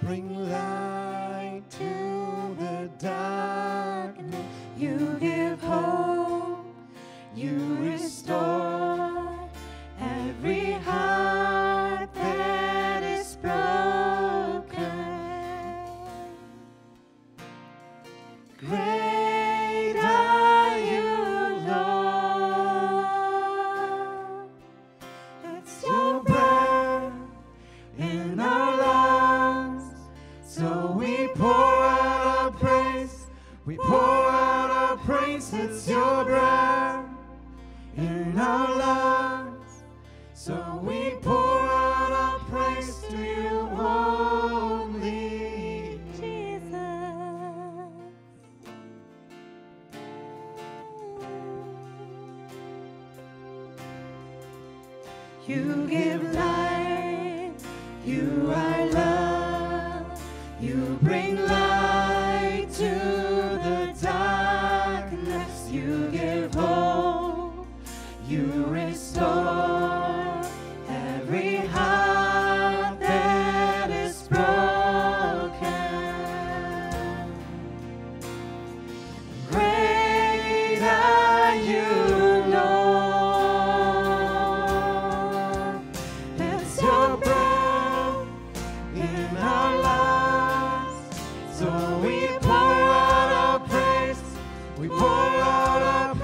Bring light to the darkness, you give hope, you restore every heart that is broken. Great are you, Lord, it's your breath in our lives. So we pour out our praise, we pour out our praise, it's your breath in our lives. So we pour out our praise to you only, Jesus. You give life, you are love. You bring light to the darkness, you give hope, you restore every heart that is broken. Great are you, Lord, it's your breath in our lives. So we pour out our praise, we pour out our praise.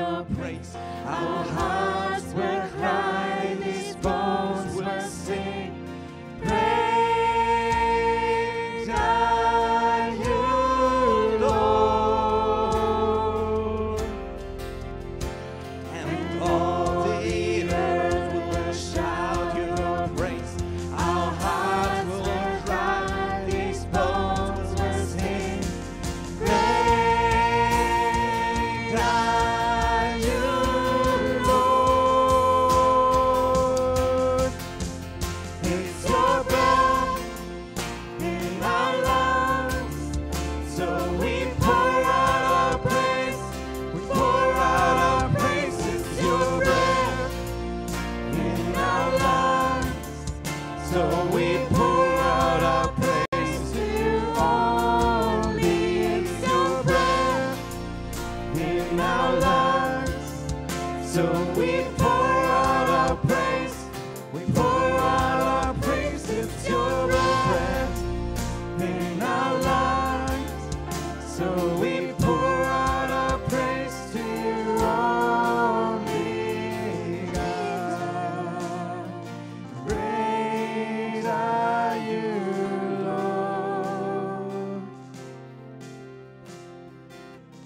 your praise. Our hearts will cry, these bones will sing. Praise are you, Lord. And all the earth will shout your praise. Our hearts will cry, these bones will sing. Praise are you, Lord. It's your breath in our lungs, so we pour out our praise. We pour out our praise. It's your breath in our lungs, so we pour out our praise to you only. It's your breath in our lungs, so we pour out our praise. We pour out our praise. It's your breath in our lives, so we pour out our praise to you only, God. Praise are you, Lord. Great are you, Lord.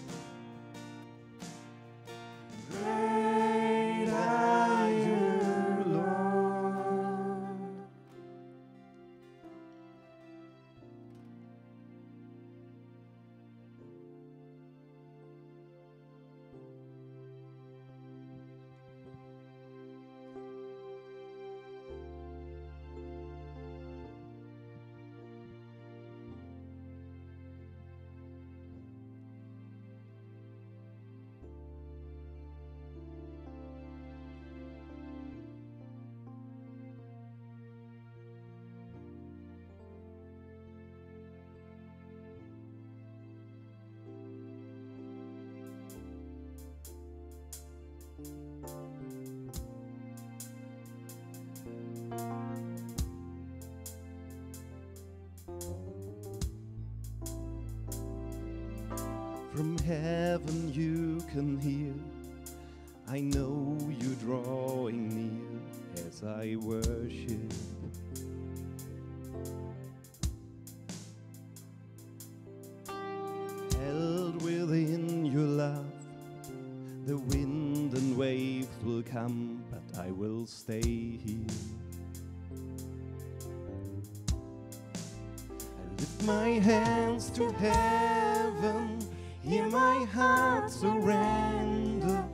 From heaven you can hear, I know you drawing near as I worship. Held within your love, the wind and waves will come, but I will stay here. I lift my hands to heaven, hear my heart surrender.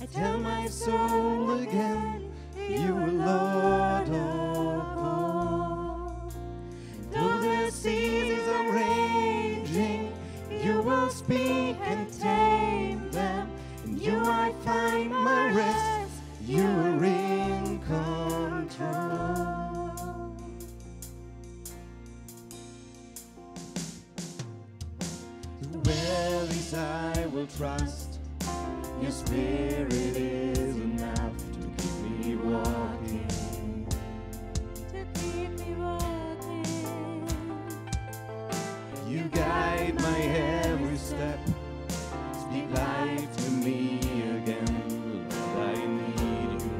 I tell my soul again, you are Lord of all. Though the seas are raging, you will speak and tame them. In you I find my rest, you are in control. Valleys I will trust, your spirit is enough to keep me walking, to keep me walking. You guide my every step, speak life to me again, Lord, I need you.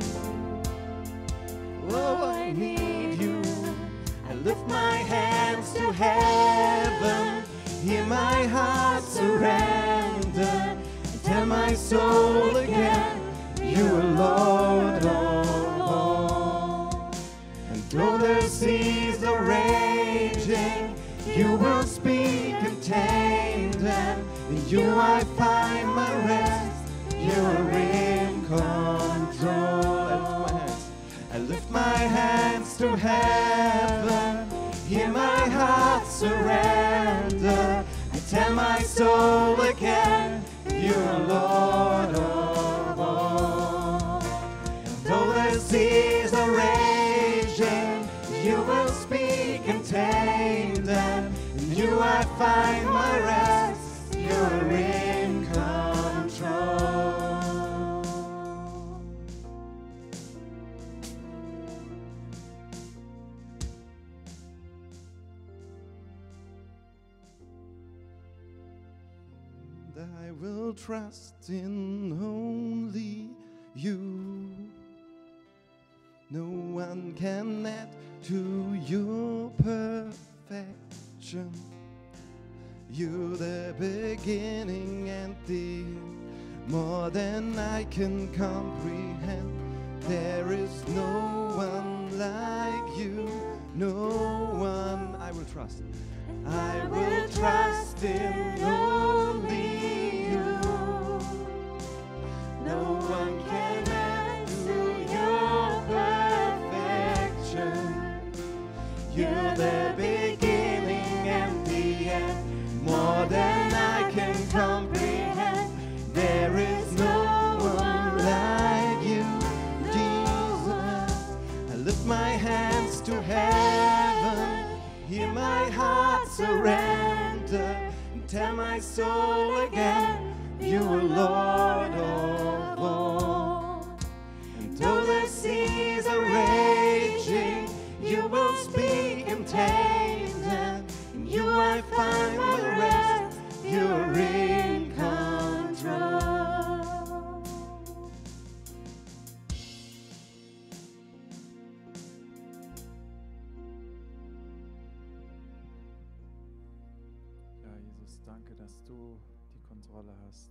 Oh, I need you. I lift my hands to heaven, hear my heart surrender, tell my soul again, you are Lord of all. And though the seas are raging, you will speak and tame them. In you I find my rest, you are in control. I lift my hands to heaven, hear my heart surrender, I tell my soul again, you are Lord of all. And though the seas are raging, you will speak and tame them. In you I find my rest, you are in control. I will trust in only you. No one can add to your perfection. You're the beginning and the end, more than I can comprehend. There is no one like you, no one. I will trust. I will trust in only you. No one can add to your perfection. You're the beginning and the end, more than I can comprehend. There is no one like you, Jesus. I lift my hands to heaven. Hear my heart surrender and tell my soul again, you are Lord of all. And though the seas are raging, you will speak and tame them. In you I find my rest, you are in control. Danke, dass du die Kontrolle hast.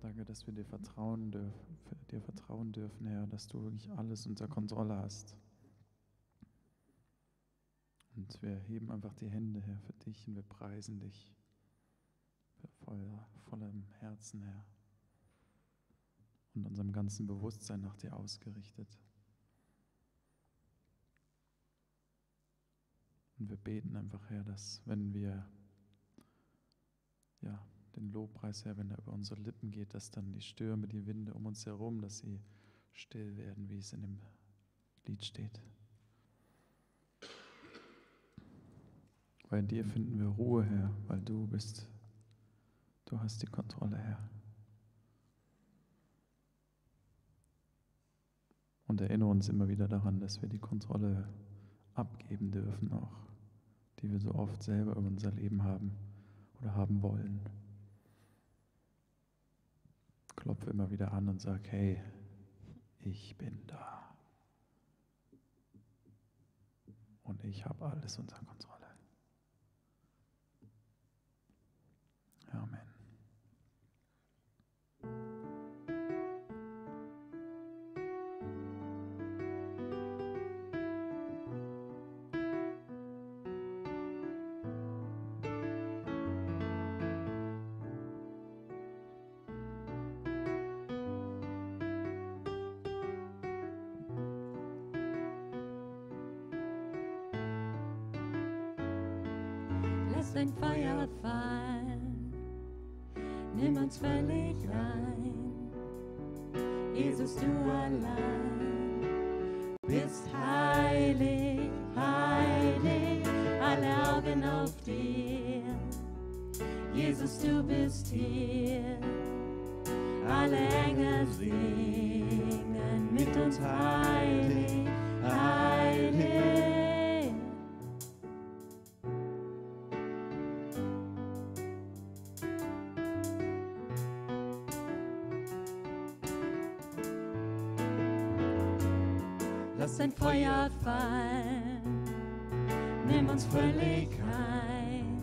Danke, dass wir dir vertrauen dürfen, dir vertrauen dürfen, Herr, dass du wirklich alles unter Kontrolle hast. Und wir heben einfach die Hände, Herr, für dich und wir preisen dich voller, vollem Herzen, Herr. Und unserem ganzen Bewusstsein nach dir ausgerichtet. Und wir beten einfach, Herr, dass wenn wir ja, den Lobpreis, Herr, wenn er über unsere Lippen geht, dass dann die Stürme, die Winde um uns herum, dass sie still werden, wie es in dem Lied steht. Bei dir finden wir Ruhe, Herr, weil du bist, du hast die Kontrolle, Herr. Und erinnere uns immer wieder daran, dass wir die Kontrolle abgeben dürfen auch, die wir so oft selber über unser Leben haben oder haben wollen. Klopfe immer wieder an und sag, hey, ich bin da. Und ich habe alles unter Kontrolle. Amen. Dein Feuer fallen, nimm uns völlig rein. Jesus, du allein bist heilig, heilig, alle Augen auf dir. Jesus, du bist hier, alle Engel singen mit uns heilig, heilig. Lass dein Feuer fallen, nimm uns völlig rein.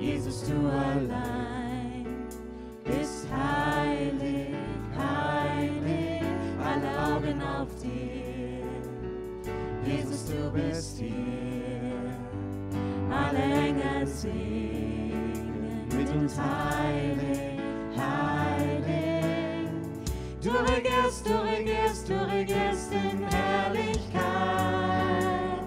Jesus, du allein bist heilig, heilig, alle Augen auf dir. Jesus, du bist hier, alle Engel singen mit uns heilig, heilig. Du regierst, du regierst, du regierst in Herrlichkeit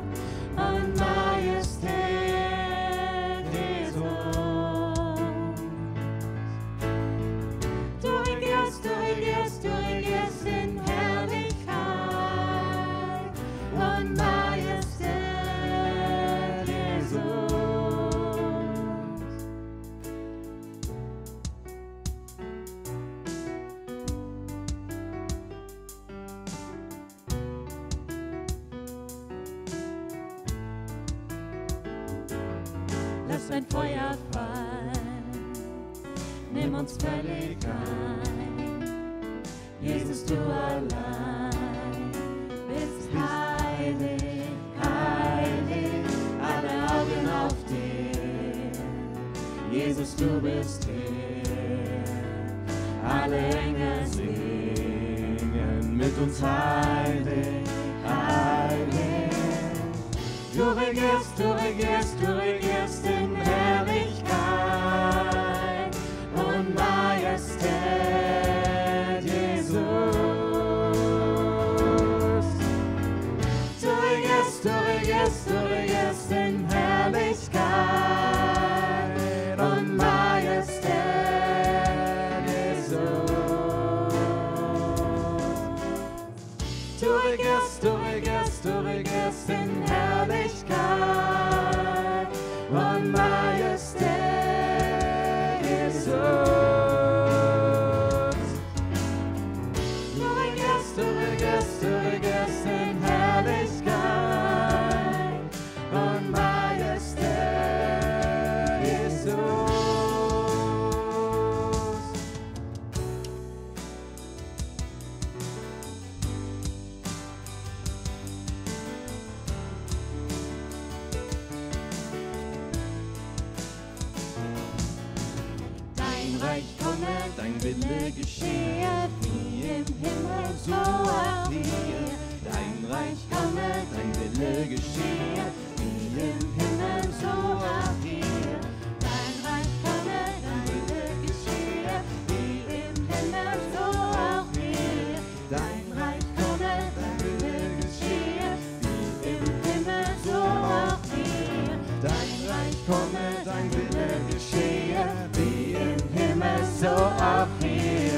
und Majestät des Sohns. Du regierst, du regierst, du regierst in Herrlichkeit und Majestät des Sohns. Lass dein Feuer fallen, nimm uns völlig ein. Jesus, du allein bist heilig, heilig, alle Augen auf dir. Jesus, du bist hier, alle Engel singen mit uns heilig, heilig. Du regierst, du regierst, du regierst in Herrlichkeit und Majestät, Jesus. Du regierst, du regierst, du regierst in Herrlichkeit und Majestät, Jesus. Du regierst, du regierst, du regierst in Herrlichkeit und Majestät, Jesus. Du regierst, du regierst, du regierst in Herrlichkeit und Majestät, Jesus. Dein Wille geschehe, wie im Himmel, so auf hier. Dein Reich komme, dein Wille geschehe, wie im Himmel, so auf hier. Dein Reich komme, dein Wille geschehe, wie im Himmel, so auf hier. Dein Reich komme, dein Wille geschehe, wie im Himmel, so auf hier. Dein Reich komme, dein Wille geschehe, wie im Himmel, so auf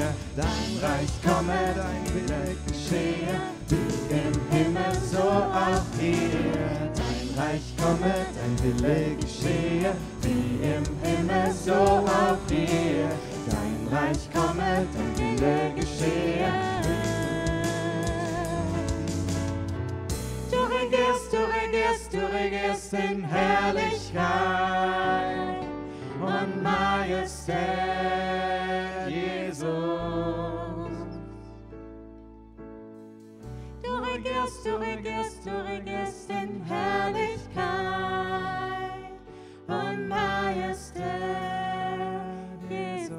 hier. Dein Reich komme, dein Wille geschehe, wie im Himmel, so auf hier. Dein Reich komme, dein Wille geschehe, wie im Himmel, so auf hier. Dein Reich komme, dein Wille geschehe. Du regierst, du regierst, du regierst in Herrlichkeit und Majestät, Jesus. Du regierst, du regierst, du regierst in Herrlichkeit und Majestät, Jesus.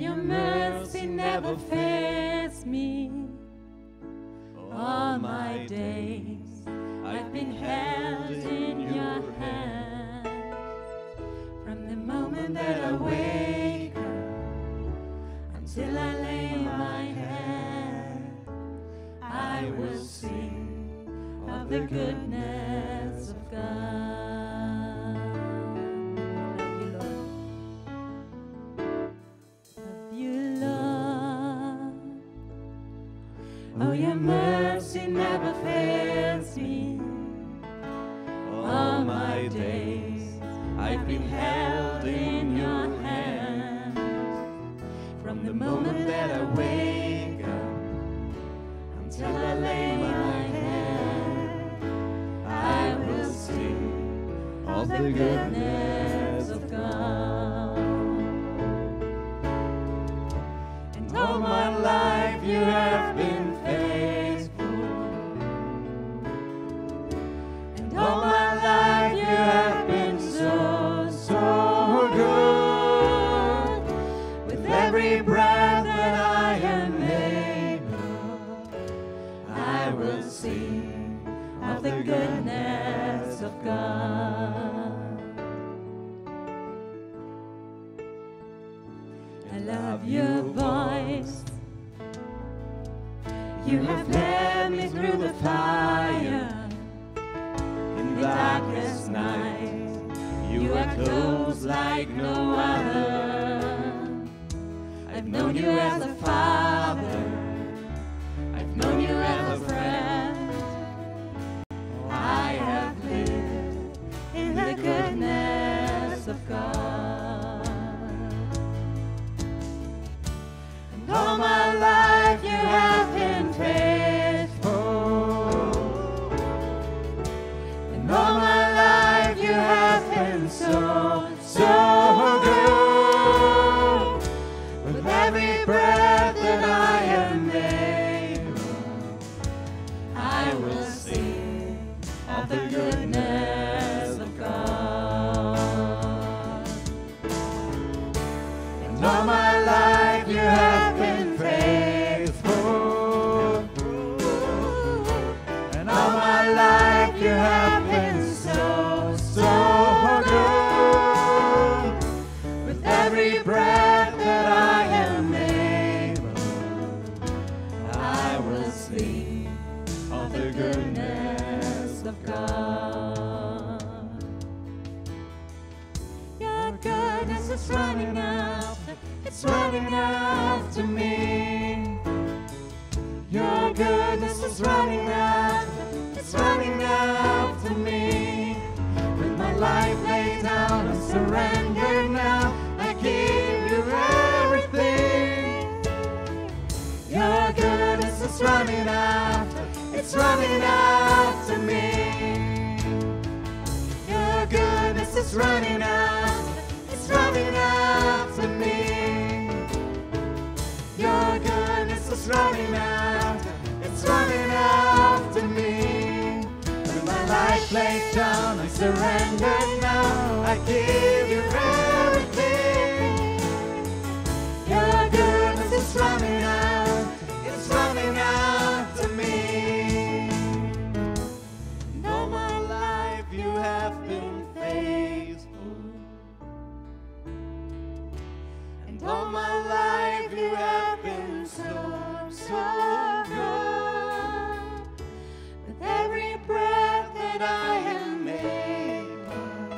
your mercy never fails me. All my days I've been held in your hand. From the moment that I wake up until I lay my head, I will sing of the goodness of God. Oh, your mercy never fails me. All my days I've been held in your hand. From the moment that I wake up until I lay my head, I will sing of the goodness of God. And all my life you have been goodness of God. I love your voice. You have led me through the fire. In the darkest night, you are close like no other. I've known you as a father. I've known you as a friend. Of God. And all my life you have been faithful. And all my life you have been so, so good. With every breath that I am able, I will sing of the goodness. All my life you have been faithful. And all my life you have been so, so good. With every breath that I am able, I will sing of the goodness of God. Your goodness is running out. It's running after me. Your goodness is running after. It's running after me. With my life laid down, I surrender now. I give you everything. Your goodness is running after. It's running after me. Your goodness is running after. It's running after me. Your goodness is running after, it's running after me. When my life laid down, I surrender now, I give you everything. Your goodness is running out, it's running after me. And all my life you have been faithful. And all my life you have so, so good. With every breath that I am able,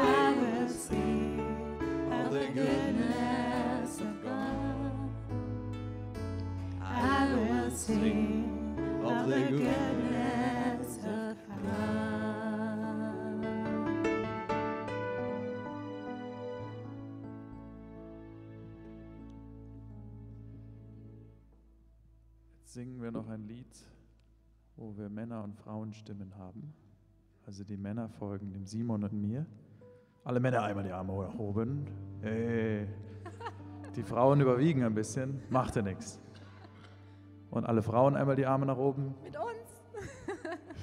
I will sing of the goodness of God. I will sing of the goodness of God. Singen wir noch ein Lied, wo wir Männer- und Frauenstimmen haben. Also die Männer folgen dem Simon und mir. Alle Männer einmal die Arme hoch oben. Hey. Die Frauen überwiegen ein bisschen, macht ja nichts. Und alle Frauen einmal die Arme nach oben. Mit uns.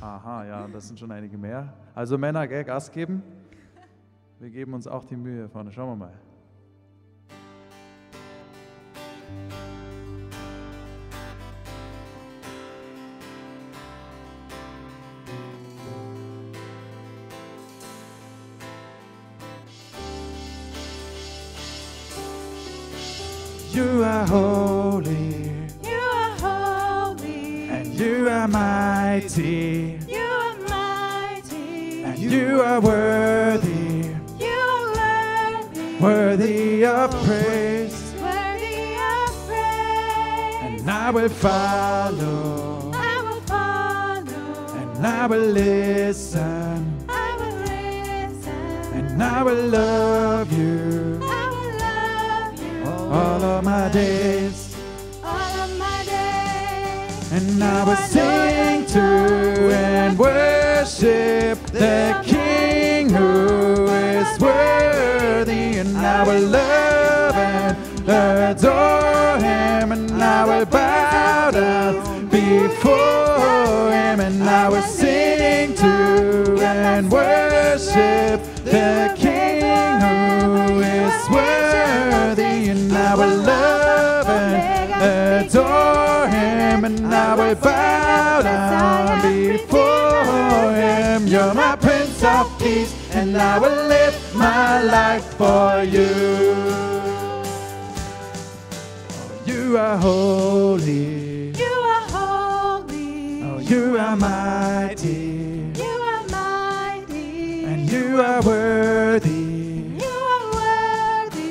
Aha, ja, das sind schon einige mehr. Also Männer, gell, Gas geben. Wir geben uns auch die Mühe hier vorne. Schauen wir mal. You are holy. You are holy. And you are mighty. You are mighty. And you are worthy. You are worthy. Worthy of praise. Worthy of praise. And I will follow. I will follow. And I will listen. I will listen. And I will love you. All of my days, all of my days, and I will sing to and worship the King who is worthy, and I will love and adore Him, and I will bow down before Him, and I will sing to and worship the King who is worthy. I will love and adore Him, and I will bow down before Him. You're my Prince of Peace, and I will live my life for You. Oh, You are holy. You are holy. Oh, You are mighty. You are mighty. And You are worthy.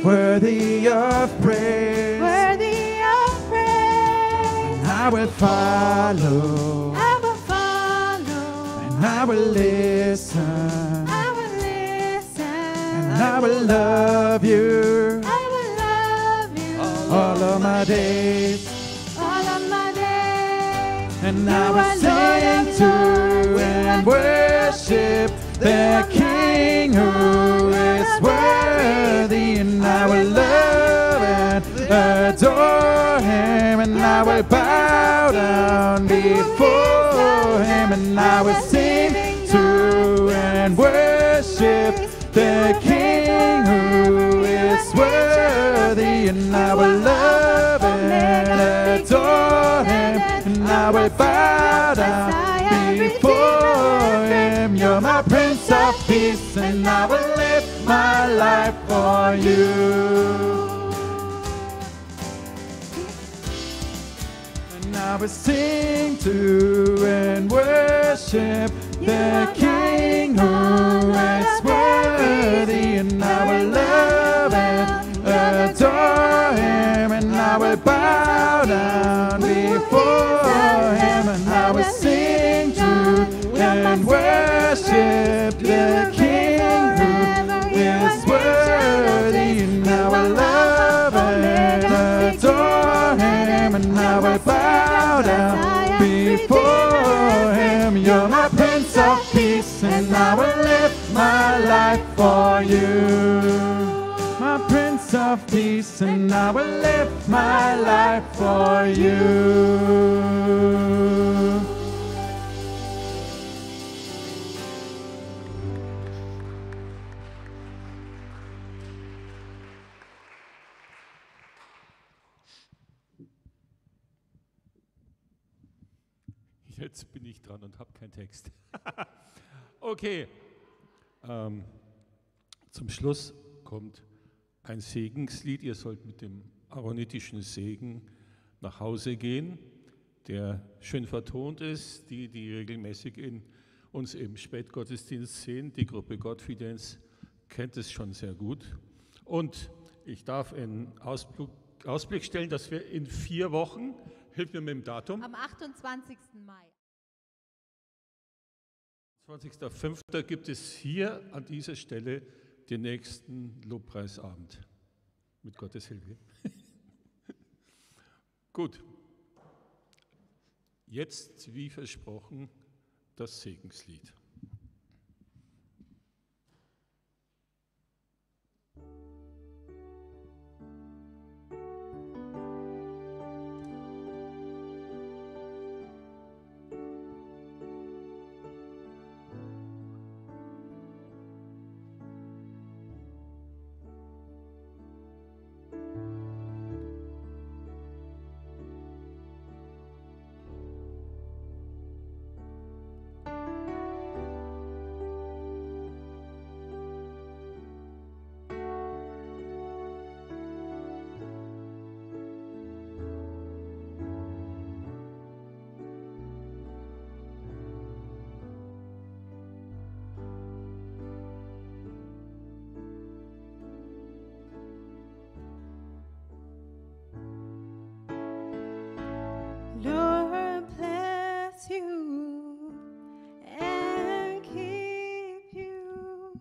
Worthy of praise. Worthy of praise. And I will follow. I will follow. And I will listen. I will listen. And I will love You. I will love You. All, all of my days. All of my days. And I will sing to and worship the King who is worthy, and I will love and adore Him, and I will bow down before Him, and I will sing to and worship the King who is worthy, and I will love and adore Him, and I will bow down before Him. You're my Prince of Peace, and I will live my life for You. And I will sing to and worship the King who is worthy, and I will love and adore Him, and I will bow down before Him, and I will sing to and worship the King who is worthy, and I will love and adore Him, and I will bow down before Him. You're my Prince of Peace, and I will live my life for You. My Prince of Peace, and I will live my life for You. Jetzt bin ich dran und habe keinen Text. Okay. Ähm, zum Schluss kommt ein Segenslied. Ihr sollt mit dem aaronitischen Segen nach Hause gehen, der schön vertont ist. Die, die regelmäßig in uns im Spätgottesdienst sehen, die Gruppe Gottfidenz, kennt es schon sehr gut. Und ich darf einen Ausblick, Ausblick stellen, dass wir in vier Wochen, hilf mir mit dem Datum. Am achtundzwanzigsten Mai. zwanzigsten fünften gibt es hier an dieser Stelle den nächsten Lobpreisabend. Mit Gottes Hilfe. Gut. Jetzt, wie versprochen, das Segenslied.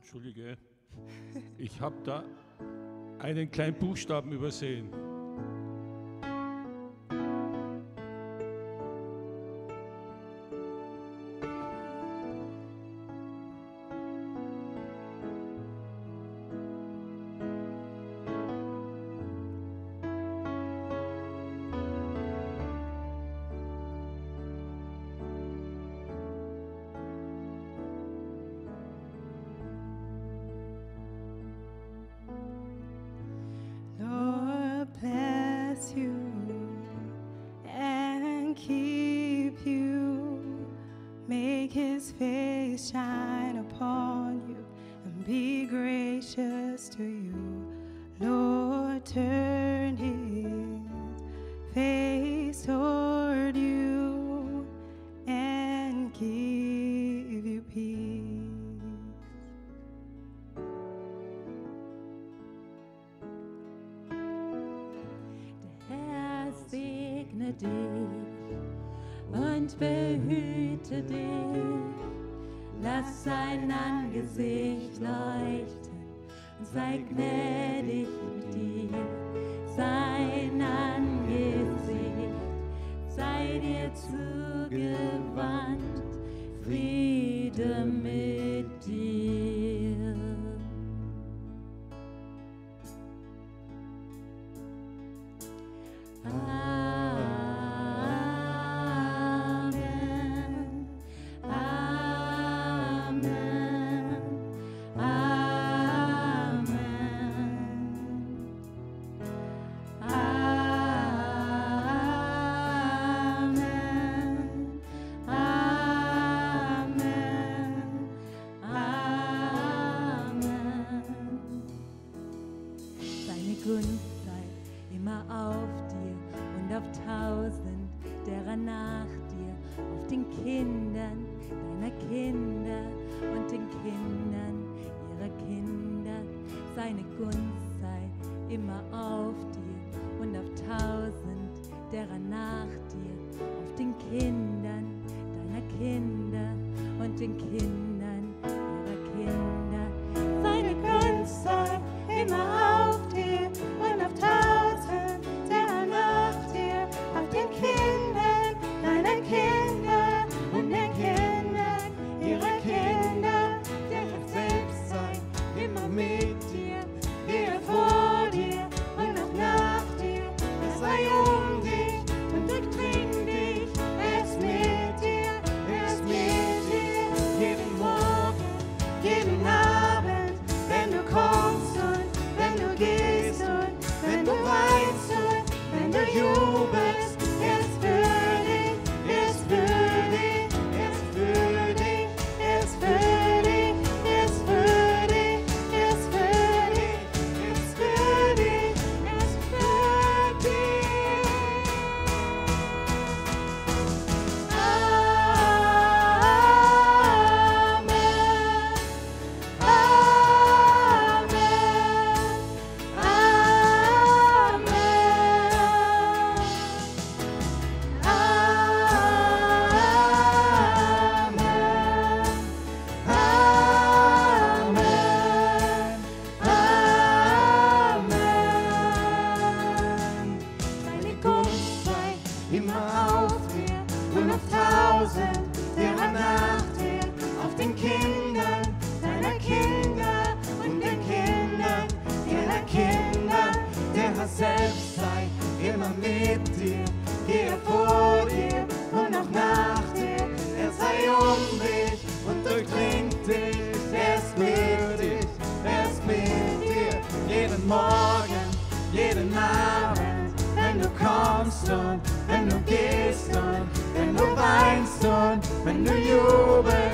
Entschuldige, ich habe da einen kleinen Buchstaben übersehen. Wenn du kommst und wenn du gehst und wenn du weinst und wenn du jubelst.